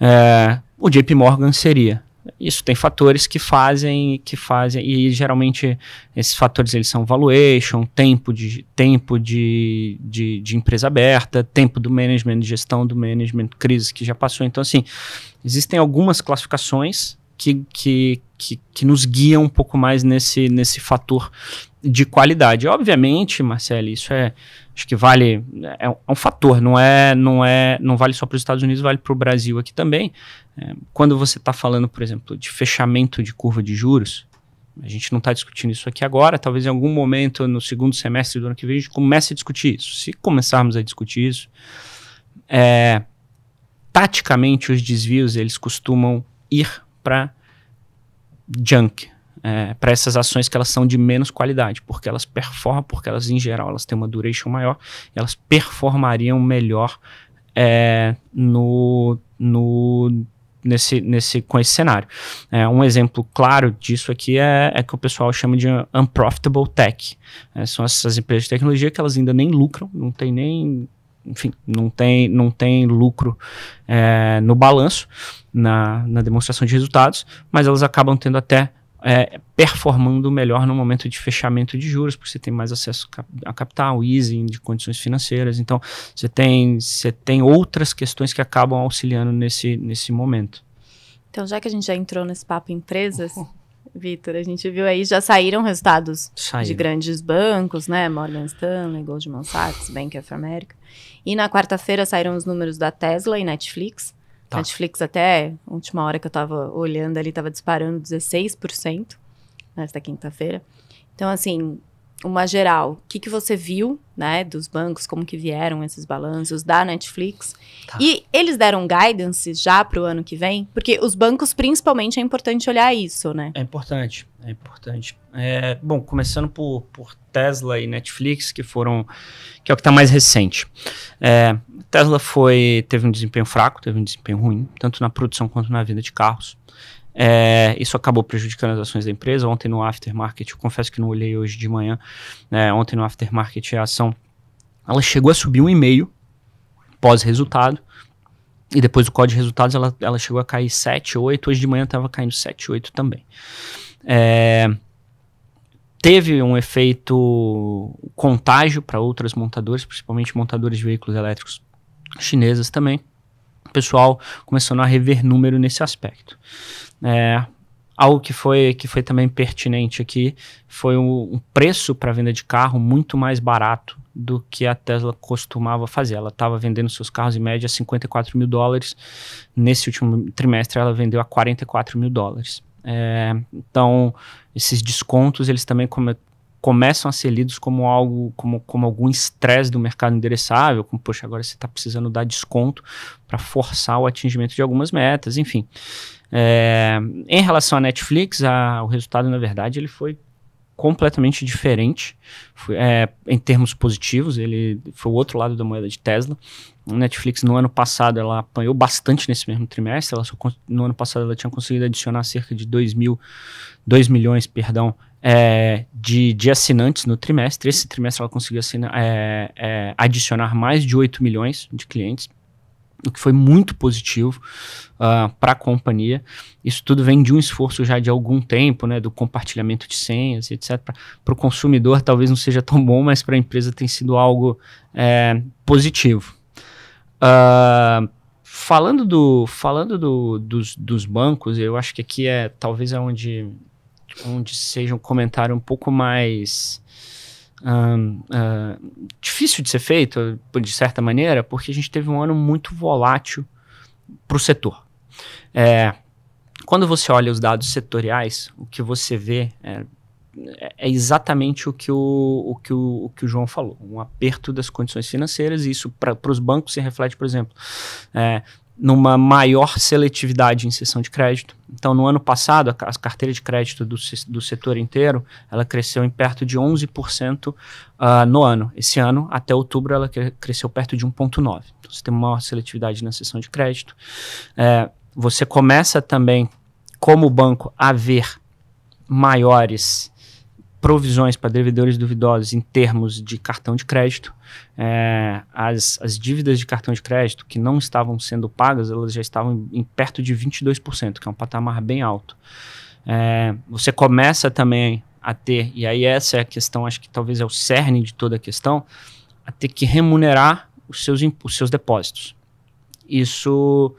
É, o J P Morgan seria. Isso tem fatores que fazem, que fazem, e geralmente esses fatores eles são valuation, tempo de, tempo de, de, de empresa aberta, tempo do management, gestão do management, crise que já passou. Então, assim, existem algumas classificações que, que, que, que nos guiam um pouco mais nesse, nesse fator de qualidade. Obviamente, Marcelo, isso é, acho que vale, é um, é um fator, não é, não é, não vale só para os Estados Unidos, vale para o Brasil aqui também. É, quando você está falando, por exemplo, de fechamento de curva de juros, a gente não está discutindo isso aqui agora, talvez em algum momento no segundo semestre do ano que vem a gente comece a discutir isso. Se começarmos a discutir isso, é, taticamente os desvios eles costumam ir para junk, É, para essas ações que elas são de menos qualidade, porque elas performam, porque elas em geral elas têm uma duration maior, elas performariam melhor é, no, no, nesse, nesse, com esse cenário. É, um exemplo claro disso aqui é, é que o pessoal chama de unprofitable tech. É, são essas empresas de tecnologia que elas ainda nem lucram, não tem nem... enfim, não tem, não tem lucro é, no balanço, na, na demonstração de resultados, mas elas acabam tendo até... É, performando melhor no momento de fechamento de juros, porque você tem mais acesso a capital, easing de condições financeiras, então você tem, você tem outras questões que acabam auxiliando nesse, nesse momento. Então, já que a gente já entrou nesse papo empresas, uhum. Vitor, a gente viu aí, já saíram resultados Saíram. de grandes bancos, né, Morgan Stanley, Goldman Sachs, Bank of America, e na quarta-feira saíram os números da Tesla e Netflix. Tá. Netflix até, a última hora que eu tava olhando ali, tava disparando dezesseis por cento nesta quinta-feira. Então, assim, uma geral, o que que você viu, né, dos bancos, como que vieram esses balanços da Netflix? Tá. E eles deram guidance já pro ano que vem? Porque os bancos, principalmente, é importante olhar isso, né? É importante, é importante. É, bom, começando por, por Tesla e Netflix, que foram, que é o que está mais recente. É, Tesla foi, teve um desempenho fraco, teve um desempenho ruim, tanto na produção quanto na venda de carros. É, isso acabou prejudicando as ações da empresa. Ontem no aftermarket, eu confesso que não olhei hoje de manhã, né, ontem no aftermarket a ação, ela chegou a subir um e meio pós-resultado, e depois do call de resultados ela, ela chegou a cair sete, oito, hoje de manhã estava caindo sete, oito também. É, teve um efeito contágio para outras montadoras, principalmente montadoras de veículos elétricos chinesas também. Pessoal começando a rever número nesse aspecto. É, algo que foi, que foi também pertinente aqui foi um, um preço para venda de carro muito mais barato do que a Tesla costumava fazer. Ela estava vendendo seus carros em média a cinquenta e quatro mil dólares. Nesse último trimestre ela vendeu a quarenta e quatro mil dólares. É, então esses descontos eles também come, começam a ser lidos como algo, como, como algum estresse do mercado endereçável, como, poxa, agora você está precisando dar desconto para forçar o atingimento de algumas metas, enfim. É, em relação à Netflix, a, o resultado, na verdade, ele foi completamente diferente, foi, é, em termos positivos, ele foi o outro lado da moeda de Tesla. A Netflix, no ano passado, ela apanhou bastante nesse mesmo trimestre, ela só, no ano passado ela tinha conseguido adicionar cerca de dois milhões, perdão, É, de, de assinantes no trimestre. Esse trimestre ela conseguiu assinar, é, é, adicionar mais de oito milhões de clientes, o que foi muito positivo uh, para a companhia. Isso tudo vem de um esforço já de algum tempo, né, do compartilhamento de senhas, etcétera. Para o consumidor talvez não seja tão bom, mas para a empresa tem sido algo é, positivo. Uh, Falando, do, falando do, dos, dos bancos, eu acho que aqui é talvez é onde, onde seja um comentário um pouco mais um, uh, difícil de ser feito, de certa maneira, porque a gente teve um ano muito volátil para o setor. É, quando você olha os dados setoriais, o que você vê é, é exatamente o que o, o que o, o que o João falou, um aperto das condições financeiras, e isso para os bancos se reflete, por exemplo, é, numa maior seletividade em cessão de crédito. Então, no ano passado, a, a carteira de crédito do, do setor inteiro, ela cresceu em perto de onze por cento uh, no ano. Esse ano, até outubro, ela cresceu perto de um vírgula nove por cento. Então, você tem uma maior seletividade na cessão de crédito. É, você começa também, como banco, a ver maiores provisões para devedores duvidosos em termos de cartão de crédito. É, as, as dívidas de cartão de crédito que não estavam sendo pagas, elas já estavam em, em perto de vinte e dois por cento, que é um patamar bem alto. É, você começa também a ter, e aí essa é a questão, acho que talvez é o cerne de toda a questão, a ter que remunerar os seus, os seus depósitos. Isso...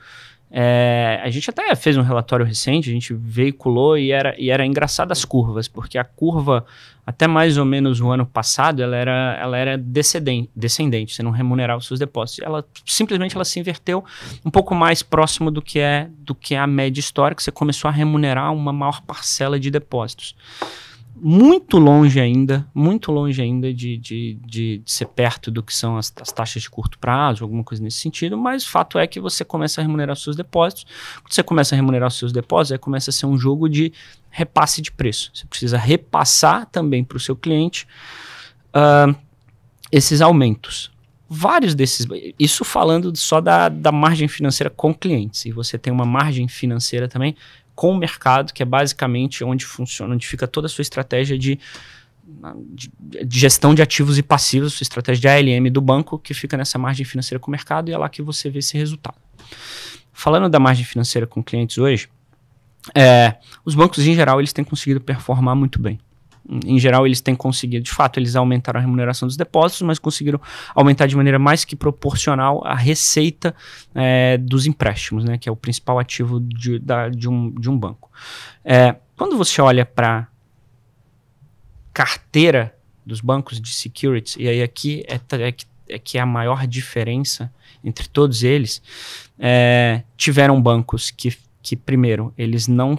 É, a gente até fez um relatório recente, a gente veiculou e era, e era engraçado as curvas, porque a curva, até mais ou menos o ano passado, ela era, ela era descendente, descendente, você não remunerava os seus depósitos. Ela, simplesmente ela se inverteu um pouco mais próximo do que é, do que é a média histórica, você começou a remunerar uma maior parcela de depósitos. Muito longe ainda, muito longe ainda de, de, de, de ser perto do que são as, as taxas de curto prazo, alguma coisa nesse sentido, mas o fato é que você começa a remunerar os seus depósitos. Quando você começa a remunerar os seus depósitos, aí começa a ser um jogo de repasse de preço. Você precisa repassar também para o seu cliente uh, esses aumentos. Vários desses, isso falando só da, da margem financeira com clientes, e você tem uma margem financeira também com o mercado, que é basicamente onde funciona, onde fica toda a sua estratégia de, de, de gestão de ativos e passivos, sua estratégia de A L M do banco, que fica nessa margem financeira com o mercado, e é lá que você vê esse resultado. Falando da margem financeira com clientes hoje, é, os bancos em geral eles têm conseguido performar muito bem. Em geral, eles têm conseguido, de fato, eles aumentaram a remuneração dos depósitos, mas conseguiram aumentar de maneira mais que proporcional a receita é, dos empréstimos, né, que é o principal ativo de, da, de, um, de um banco. É, quando você olha para carteira dos bancos de securities, e aí aqui é, é, é que é a maior diferença entre todos eles, é, tiveram bancos que, que, primeiro, eles não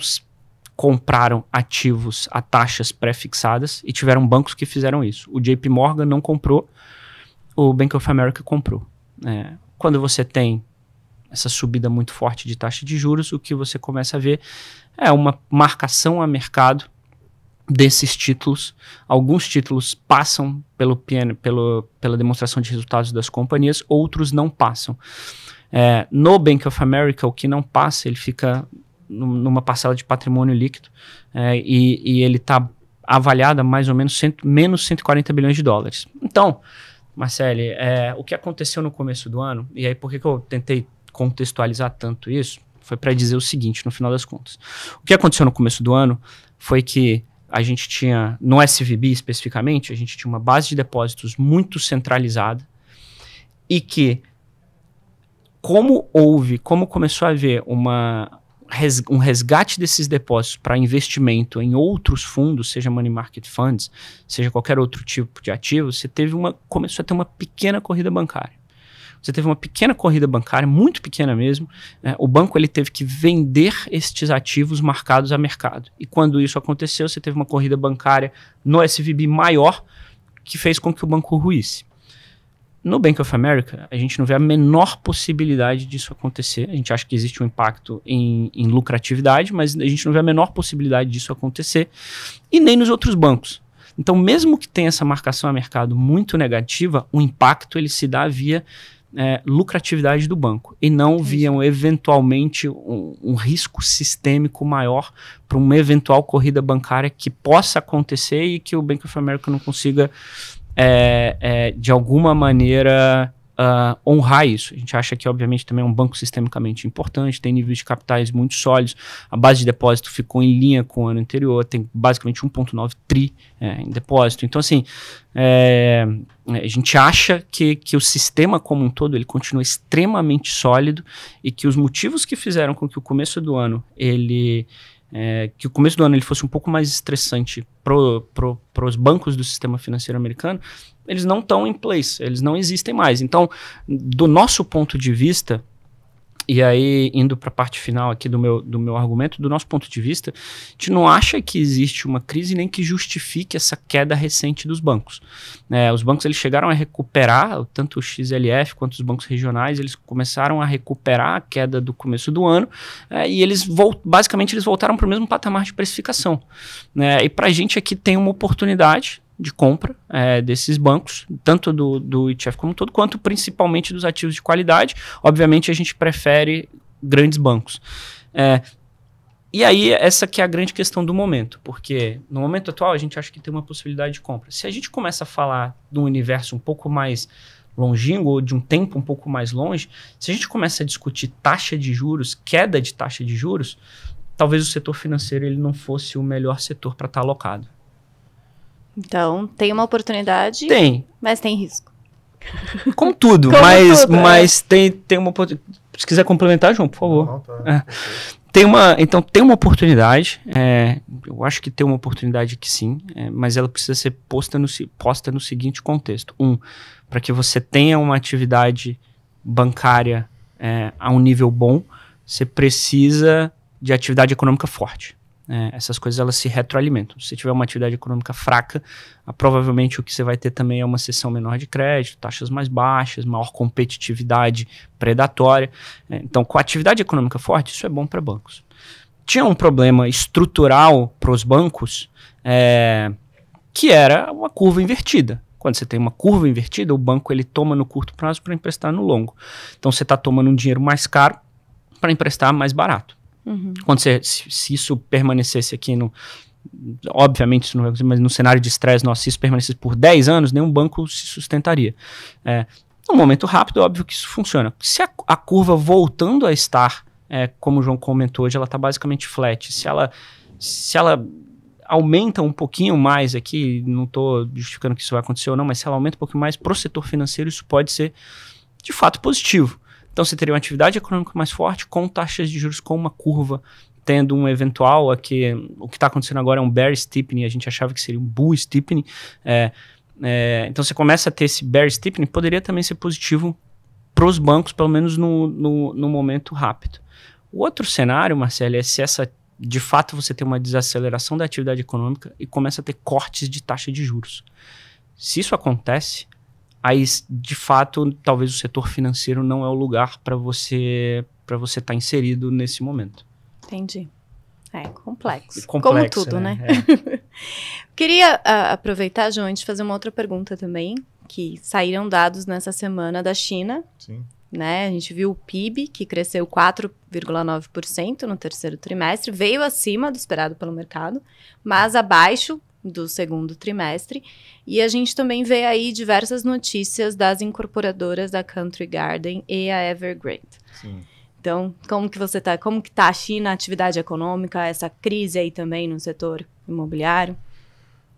compraram ativos a taxas pré-fixadas, e tiveram bancos que fizeram isso. O J P Morgan não comprou, o Bank of America comprou. É, quando você tem essa subida muito forte de taxa de juros, o que você começa a ver é uma marcação a mercado desses títulos. Alguns títulos passam pelo, pelo, pela demonstração de resultados das companhias, outros não passam. É, no Bank of America, o que não passa, ele fica numa parcela de patrimônio líquido, é, e, e ele está avaliado a mais ou menos cem, menos cento e quarenta bilhões de dólares. Então, Marcelle, é, o que aconteceu no começo do ano, e aí por que, que eu tentei contextualizar tanto isso, foi para dizer o seguinte, no final das contas. O que aconteceu no começo do ano foi que a gente tinha, no S V B especificamente, a gente tinha uma base de depósitos muito centralizada, e que como houve, como começou a haver uma... um resgate desses depósitos para investimento em outros fundos, seja money market funds, seja qualquer outro tipo de ativo, você teve uma, começou a ter uma pequena corrida bancária. Você teve uma pequena corrida bancária, muito pequena mesmo. Né? O banco ele teve que vender estes ativos marcados a mercado. E quando isso aconteceu, você teve uma corrida bancária no S V B maior, que fez com que o banco ruísse. No Bank of America, a gente não vê a menor possibilidade disso acontecer. A gente acha que existe um impacto em, em lucratividade, mas a gente não vê a menor possibilidade disso acontecer, e nem nos outros bancos. Então, mesmo que tenha essa marcação a mercado muito negativa, o impacto ele se dá via é, lucratividade do banco, e não via um, eventualmente um, um risco sistêmico maior para uma eventual corrida bancária que possa acontecer e que o Bank of America não consiga... É, é, de alguma maneira uh, honrar isso. A gente acha que, obviamente, também é um banco sistemicamente importante, tem níveis de capitais muito sólidos, a base de depósito ficou em linha com o ano anterior, tem basicamente um vírgula nove tri é, em depósito. Então, assim, é, a gente acha que, que o sistema como um todo, ele continua extremamente sólido e que os motivos que fizeram com que o começo do ano, ele... É, que o começo do ano ele fosse um pouco mais estressante pro, pro, pros bancos do sistema financeiro americano, eles não estão em place, eles não existem mais. Então, do nosso ponto de vista, e aí indo para a parte final aqui do meu, do meu argumento, do nosso ponto de vista, a gente não acha que existe uma crise nem que justifique essa queda recente dos bancos. É, os bancos eles chegaram a recuperar, tanto o X L F quanto os bancos regionais, eles começaram a recuperar a queda do começo do ano, é, e eles basicamente eles voltaram para o mesmo patamar de precificação. Né? E para a gente aqui tem uma oportunidade de compra é, desses bancos, tanto do, do E T F como todo, quanto principalmente dos ativos de qualidade. Obviamente a gente prefere grandes bancos. É, e aí essa que é a grande questão do momento, porque no momento atual a gente acha que tem uma possibilidade de compra. Se a gente começa a falar de um universo um pouco mais longínquo, ou de um tempo um pouco mais longe, se a gente começa a discutir taxa de juros, queda de taxa de juros, talvez o setor financeiro ele não fosse o melhor setor para estar alocado. Então, tem uma oportunidade, tem. Mas tem risco. Contudo, mas, tudo, mas é. tem, tem uma oportunidade. Se quiser complementar, João, por favor. Não, tá. é. tem uma, então, tem uma oportunidade, é, eu acho que tem uma oportunidade que sim, é, mas ela precisa ser posta no, posta no seguinte contexto. Um, para que você tenha uma atividade bancária é, a um nível bom, você precisa de atividade econômica forte. É, essas coisas elas se retroalimentam. Se você tiver uma atividade econômica fraca, ah, provavelmente o que você vai ter também é uma cessão menor de crédito, taxas mais baixas, maior competitividade predatória. É, então, com a atividade econômica forte, isso é bom para bancos. Tinha um problema estrutural para os bancos, é, que era uma curva invertida. Quando você tem uma curva invertida, o banco ele toma no curto prazo para emprestar no longo. Então, você está tomando um dinheiro mais caro para emprestar mais barato. Uhum. Quando você, se, se isso permanecesse aqui, no, obviamente isso não vai acontecer, mas no cenário de estresse nosso, se isso permanecesse por dez anos, nenhum banco se sustentaria. É, num momento rápido, óbvio que isso funciona. Se a, a curva voltando a estar, é, como o João comentou hoje, ela está basicamente flat, se ela, se ela aumenta um pouquinho mais aqui, não estou justificando que isso vai acontecer ou não, mas se ela aumenta um pouquinho mais para o setor financeiro, isso pode ser de fato positivo. Então, você teria uma atividade econômica mais forte com taxas de juros, com uma curva, tendo um eventual, aqui, o que está acontecendo agora é um bear steepening, a gente achava que seria um bull steepening. É, é, então, você começa a ter esse bear steepening, poderia também ser positivo para os bancos, pelo menos no, no, no momento rápido. O outro cenário, Marcelle, é se essa, de fato você tem uma desaceleração da atividade econômica e começa a ter cortes de taxa de juros. Se isso acontece... aí, de fato, talvez o setor financeiro não é o lugar para você para você estar tá inserido nesse momento. Entendi. É complexo. Complexo como tudo, né? né? É. Queria uh, aproveitar, João, de fazer uma outra pergunta também, que saíram dados nessa semana da China. Sim. Né? A gente viu o P I B, que cresceu quatro vírgula nove por cento no terceiro trimestre, veio acima do esperado pelo mercado, mas abaixo do segundo trimestre, e a gente também vê aí diversas notícias das incorporadoras da Country Garden e a Evergrande. Sim. Então, como que você tá, como que tá a China, a atividade econômica, essa crise aí também no setor imobiliário?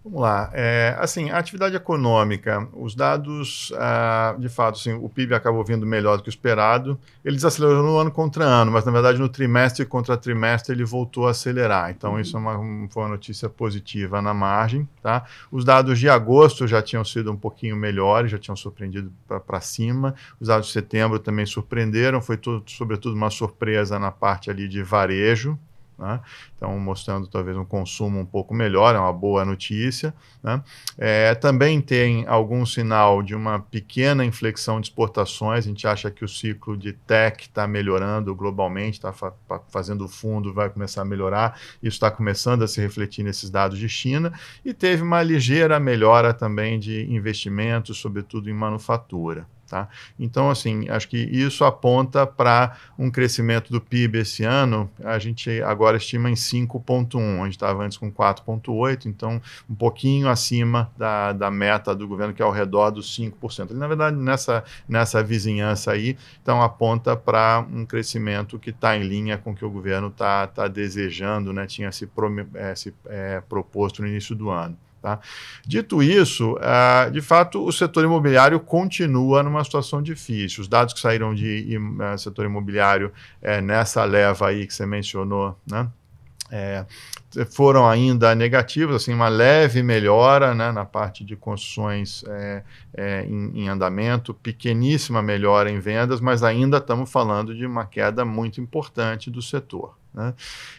Vamos lá, é, assim, a atividade econômica, os dados, ah, de fato, assim, o P I B acabou vindo melhor do que o esperado, ele desacelerou no ano contra ano, mas na verdade no trimestre contra trimestre ele voltou a acelerar, então uhum. isso é uma, foi uma notícia positiva na margem, tá? Os dados de agosto já tinham sido um pouquinho melhores, já tinham surpreendido para cima, os dados de setembro também surpreenderam, foi tudo, sobretudo uma surpresa na parte ali de varejo, né? Então, mostrando talvez um consumo um pouco melhor, é uma boa notícia. Né? É, também tem algum sinal de uma pequena inflexão de exportações, a gente acha que o ciclo de tech está melhorando globalmente, está fa fazendo fundo, vai começar a melhorar, isso está começando a se refletir nesses dados de China, e teve uma ligeira melhora também de investimentos, sobretudo em manufatura. Tá? Então, assim, acho que isso aponta para um crescimento do P I B esse ano. A gente agora estima em cinco vírgula um, a gente estava antes com quatro vírgula oito, então um pouquinho acima da, da meta do governo, que é ao redor dos cinco por cento. Ele, na verdade, nessa, nessa vizinhança aí, então aponta para um crescimento que está em linha com o que o governo está tá desejando, né? Tinha se, é, se é, proposto no início do ano. Tá? Dito isso, uh, de fato, o setor imobiliário continua numa situação difícil. Os dados que saíram de uh, setor imobiliário é, nessa leva aí que você mencionou, né? É, foram ainda negativos, assim, uma leve melhora, né, na parte de construções é, é, em, em andamento, pequeníssima melhora em vendas, mas ainda estamos falando de uma queda muito importante do setor. Né?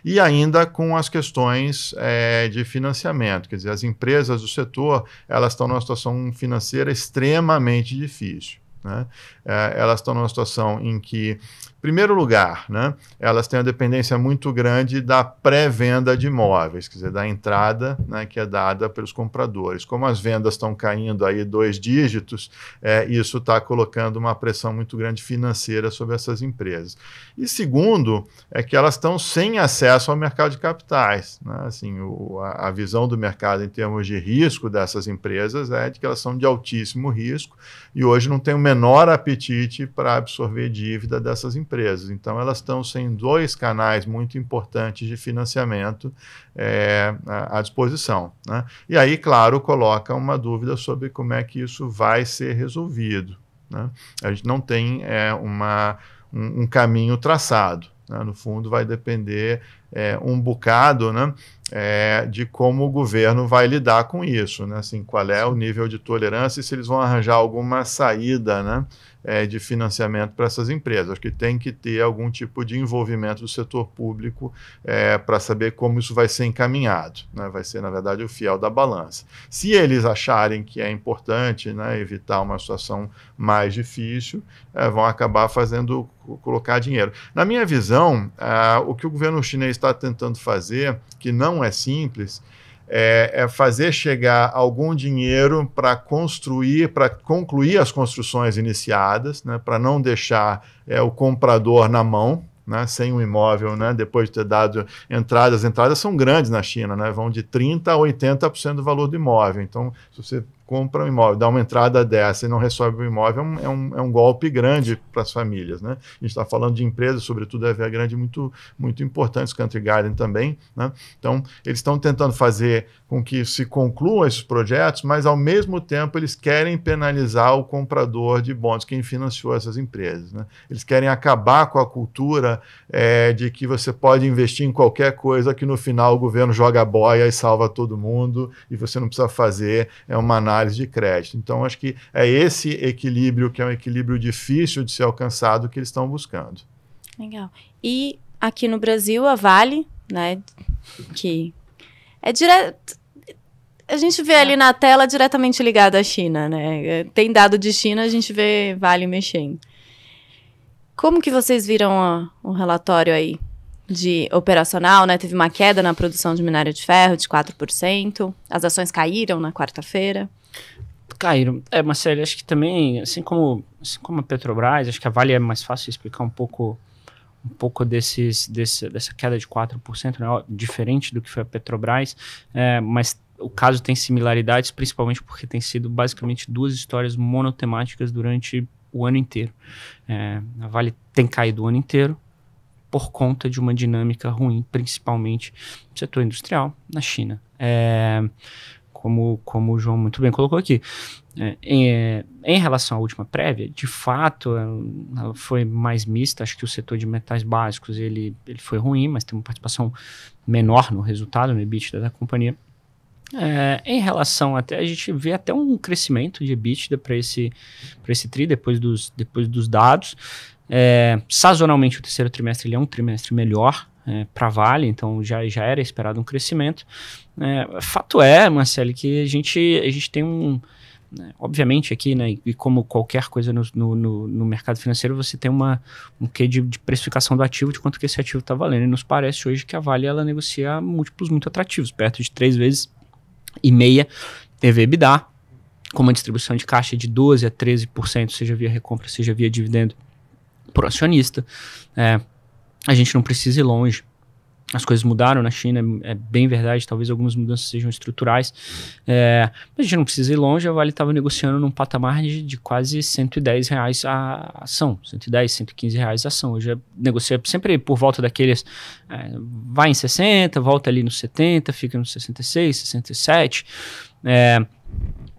E ainda com as questões é, de financiamento, quer dizer, as empresas do setor, elas estão numa situação financeira extremamente difícil. Né? É, elas estão numa situação em que, em primeiro lugar, né, elas têm uma dependência muito grande da pré-venda de imóveis, quer dizer, da entrada, né, que é dada pelos compradores. Como as vendas estão caindo aí dois dígitos, é, isso está colocando uma pressão muito grande financeira sobre essas empresas. E segundo, é que elas estão sem acesso ao mercado de capitais. Né? Assim, o, a, a visão do mercado em termos de risco dessas empresas é de que elas são de altíssimo risco e hoje não tem o menor apetite para absorver dívida dessas empresas. Então, elas estão sem dois canais muito importantes de financiamento é, à disposição. Né? E aí, claro, coloca uma dúvida sobre como é que isso vai ser resolvido. Né? A gente não tem é, uma, um, um caminho traçado. Né? No fundo, vai depender é, um bocado, né, é, de como o governo vai lidar com isso, né? Assim, qual é o nível de tolerância e se eles vão arranjar alguma saída, né, é, de financiamento para essas empresas. Acho que tem que ter algum tipo de envolvimento do setor público é, para saber como isso vai ser encaminhado. Né? Vai ser, na verdade, o fiel da balança. Se eles acharem que é importante, né, evitar uma situação mais difícil, é, vão acabar fazendo, colocar dinheiro. Na minha visão, ah, o que o governo chinês está tentando fazer, que não é simples, é, é fazer chegar algum dinheiro para construir, para concluir as construções iniciadas, né, para não deixar é, o comprador na mão, né, sem um imóvel, né, depois de ter dado entradas. As entradas são grandes na China, né, vão de trinta por cento a oitenta por cento do valor do imóvel. Então, se você compra um imóvel, dá uma entrada dessa e não recebe o imóvel, é um, é um golpe grande para as famílias. Né? A gente está falando de empresas, sobretudo a Evergrande, muito, muito importantes, Country Garden também. Né? Então, eles estão tentando fazer com que se concluam esses projetos, mas, ao mesmo tempo, eles querem penalizar o comprador de bons, quem financiou essas empresas. Né? Eles querem acabar com a cultura é, de que você pode investir em qualquer coisa, que no final o governo joga a boia e salva todo mundo, e você não precisa fazer é, uma análise de crédito. Então, acho que é esse equilíbrio, que é um equilíbrio difícil de ser alcançado, que eles estão buscando. Legal. E aqui no Brasil, a Vale, né, que é direto... A gente vê ali na tela diretamente ligado à China, né? Tem dado de China, a gente vê Vale mexendo. Como que vocês viram a, o relatório aí de operacional, né? Teve uma queda na produção de minério de ferro de quatro por cento. As ações caíram na quarta-feira. Caíram. É, Marcelo, acho que também, assim como, assim como a Petrobras, acho que a Vale é mais fácil explicar um pouco, um pouco desses, desse, dessa queda de quatro por cento, né? Diferente do que foi a Petrobras, é, mas o caso tem similaridades, principalmente porque tem sido basicamente duas histórias monotemáticas durante o ano inteiro. É, a Vale tem caído o ano inteiro por conta de uma dinâmica ruim, principalmente no setor industrial na China. É, Como, como o João muito bem colocou aqui. É, em, em relação à última prévia, de fato, ela foi mais mista. Acho que o setor de metais básicos ele, ele foi ruim, mas tem uma participação menor no resultado, no EBITDA da companhia. É, em relação até, a gente vê até um crescimento de EBITDA para esse, para esse TRI, depois dos, depois dos dados. É, sazonalmente, o terceiro trimestre ele é um trimestre melhor, é, para Vale, então já, já era esperado um crescimento. É, fato é, Marcelo, que a gente, a gente tem um... Né, obviamente aqui, né, e como qualquer coisa no, no, no mercado financeiro, você tem uma, um quê de, de precificação do ativo, de quanto que esse ativo está valendo. E nos parece hoje que a Vale ela negocia múltiplos muito atrativos, perto de três vezes e meia T V EBITDA. com uma distribuição de caixa de doze a treze por cento, seja via recompra, seja via dividendo por acionista. É, a gente não precisa ir longe. As coisas mudaram na China, é bem verdade, talvez algumas mudanças sejam estruturais. É, mas a gente não precisa ir longe, a Vale estava negociando num patamar de, de quase cento e dez reais a ação, cento e dez, cento e quinze reais a ação. Hoje negocia sempre por volta daqueles, é, vai em sessenta, volta ali nos setenta, fica nos sessenta e seis, sessenta e sete. É,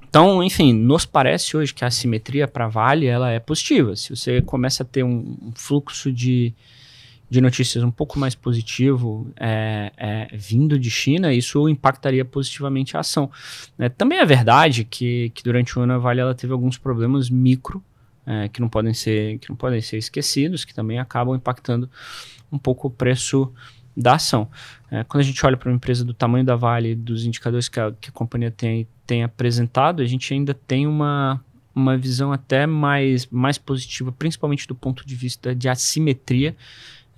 então, enfim, nos parece hoje que a assimetria para a Vale ela é positiva. Se você começa a ter um, um fluxo de... de notícias um pouco mais positivo é, é, vindo de China, isso impactaria positivamente a ação. É, também é verdade que, que durante o ano a Vale ela teve alguns problemas micro é, que, não podem ser, que não podem ser esquecidos, que também acabam impactando um pouco o preço da ação. É, quando a gente olha para uma empresa do tamanho da Vale, dos indicadores que a, que a companhia tem, tem apresentado, a gente ainda tem uma... uma visão até mais, mais positiva, principalmente do ponto de vista de assimetria,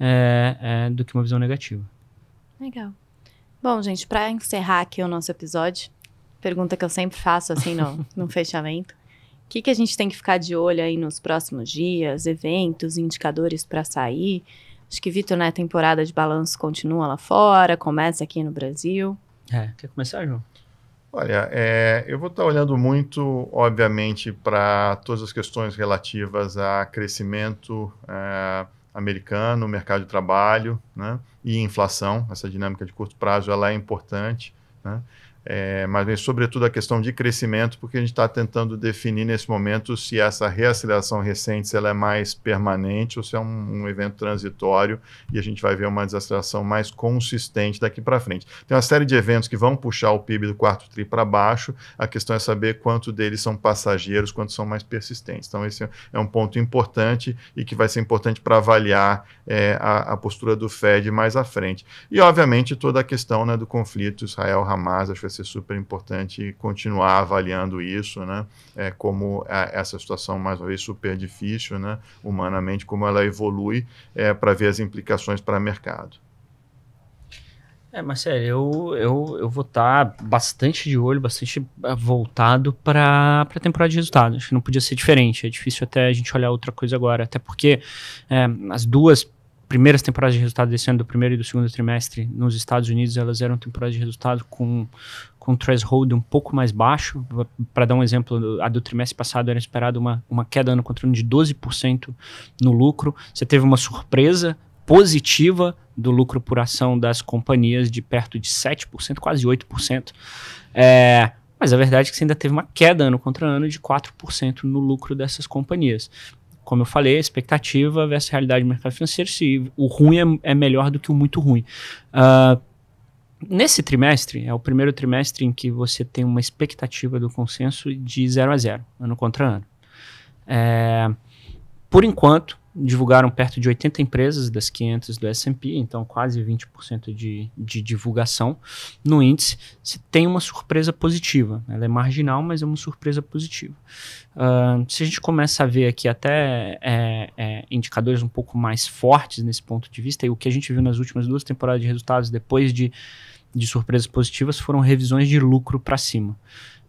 é, é, do que uma visão negativa. Legal. Bom, gente, para encerrar aqui o nosso episódio, pergunta que eu sempre faço assim no, no fechamento, o que, que a gente tem que ficar de olho aí nos próximos dias, eventos, indicadores para sair? Acho que, Vitor, né, a temporada de balanço continua lá fora, começa aqui no Brasil. É, quer começar, João? Olha, é, eu vou estar olhando muito, obviamente, para todas as questões relativas a crescimento é, americano, mercado de trabalho, né, e inflação. Essa dinâmica de curto prazo ela é importante, né, é, mas sobretudo a questão de crescimento, porque a gente está tentando definir nesse momento se essa reaceleração recente se ela é mais permanente ou se é um, um evento transitório e a gente vai ver uma desaceleração mais consistente daqui para frente. Tem uma série de eventos que vão puxar o P I B do quarto tri para baixo, a questão é saber quanto deles são passageiros, quanto são mais persistentes. Então esse é um ponto importante e que vai ser importante para avaliar é, a, a postura do Fed mais à frente. E obviamente toda a questão, né, do conflito Israel-Hamas, acho que ser super importante continuar avaliando isso, né? É, como a, essa situação, mais uma vez, super difícil, né? Humanamente, como ela evolui é, para ver as implicações para o mercado. É, Marcelle, eu, eu, eu vou estar bastante de olho, bastante voltado para a temporada de resultados. Acho que não podia ser diferente. É difícil até a gente olhar outra coisa agora, até porque é, as duas primeiras temporadas de resultado desse ano, do primeiro e do segundo trimestre nos Estados Unidos, elas eram temporadas de resultado com, com um threshold um pouco mais baixo. Para dar um exemplo, a do trimestre passado era esperada uma, uma queda ano contra ano de doze por cento no lucro. Você teve uma surpresa positiva do lucro por ação das companhias de perto de sete por cento, quase oito por cento. É... Mas a verdade é que você ainda teve uma queda ano contra ano de quatro por cento no lucro dessas companhias. Como eu falei, a expectativa versus a realidade do mercado financeiro, se o ruim é, é melhor do que o muito ruim. Uh, nesse trimestre, é o primeiro trimestre em que você tem uma expectativa do consenso de zero a zero, ano contra ano. É, por enquanto, divulgaram perto de oitenta empresas das quinhentas do S and P, então quase vinte por cento de, de divulgação no índice. Se tem uma surpresa positiva, ela é marginal, mas é uma surpresa positiva. Uh, se a gente começa a ver aqui até é, é, indicadores um pouco mais fortes nesse ponto de vista, e o que a gente viu nas últimas duas temporadas de resultados depois de, de surpresas positivas foram revisões de lucro para cima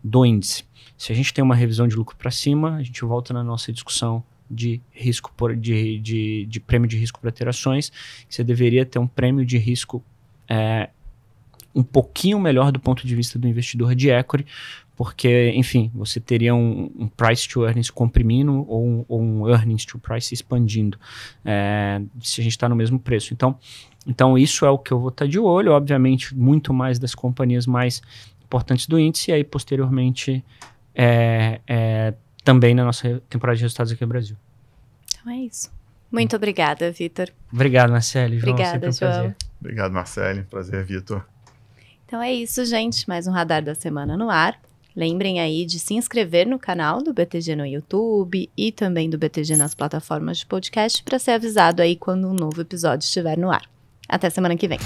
do índice. Se a gente tem uma revisão de lucro para cima, a gente volta na nossa discussão de risco por, de, de, de prêmio de risco para ter ações, você deveria ter um prêmio de risco é, um pouquinho melhor do ponto de vista do investidor de equity, porque, enfim, você teria um, um price to earnings comprimindo ou um, ou um earnings to price expandindo, é, se a gente está no mesmo preço. Então, então, isso é o que eu vou estar de olho, obviamente, muito mais das companhias mais importantes do índice, e aí, posteriormente, é, é, também na nossa temporada de resultados aqui no Brasil. Então é isso. Muito obrigada, Vitor. Obrigado, Marcelle. João, obrigada, um João. Prazer. Obrigado, Marcelle. Prazer, Vitor. Então é isso, gente. Mais um Radar da Semana no ar. Lembrem aí de se inscrever no canal do B T G no YouTube e também do B T G nas plataformas de podcast para ser avisado aí quando um novo episódio estiver no ar. Até semana que vem.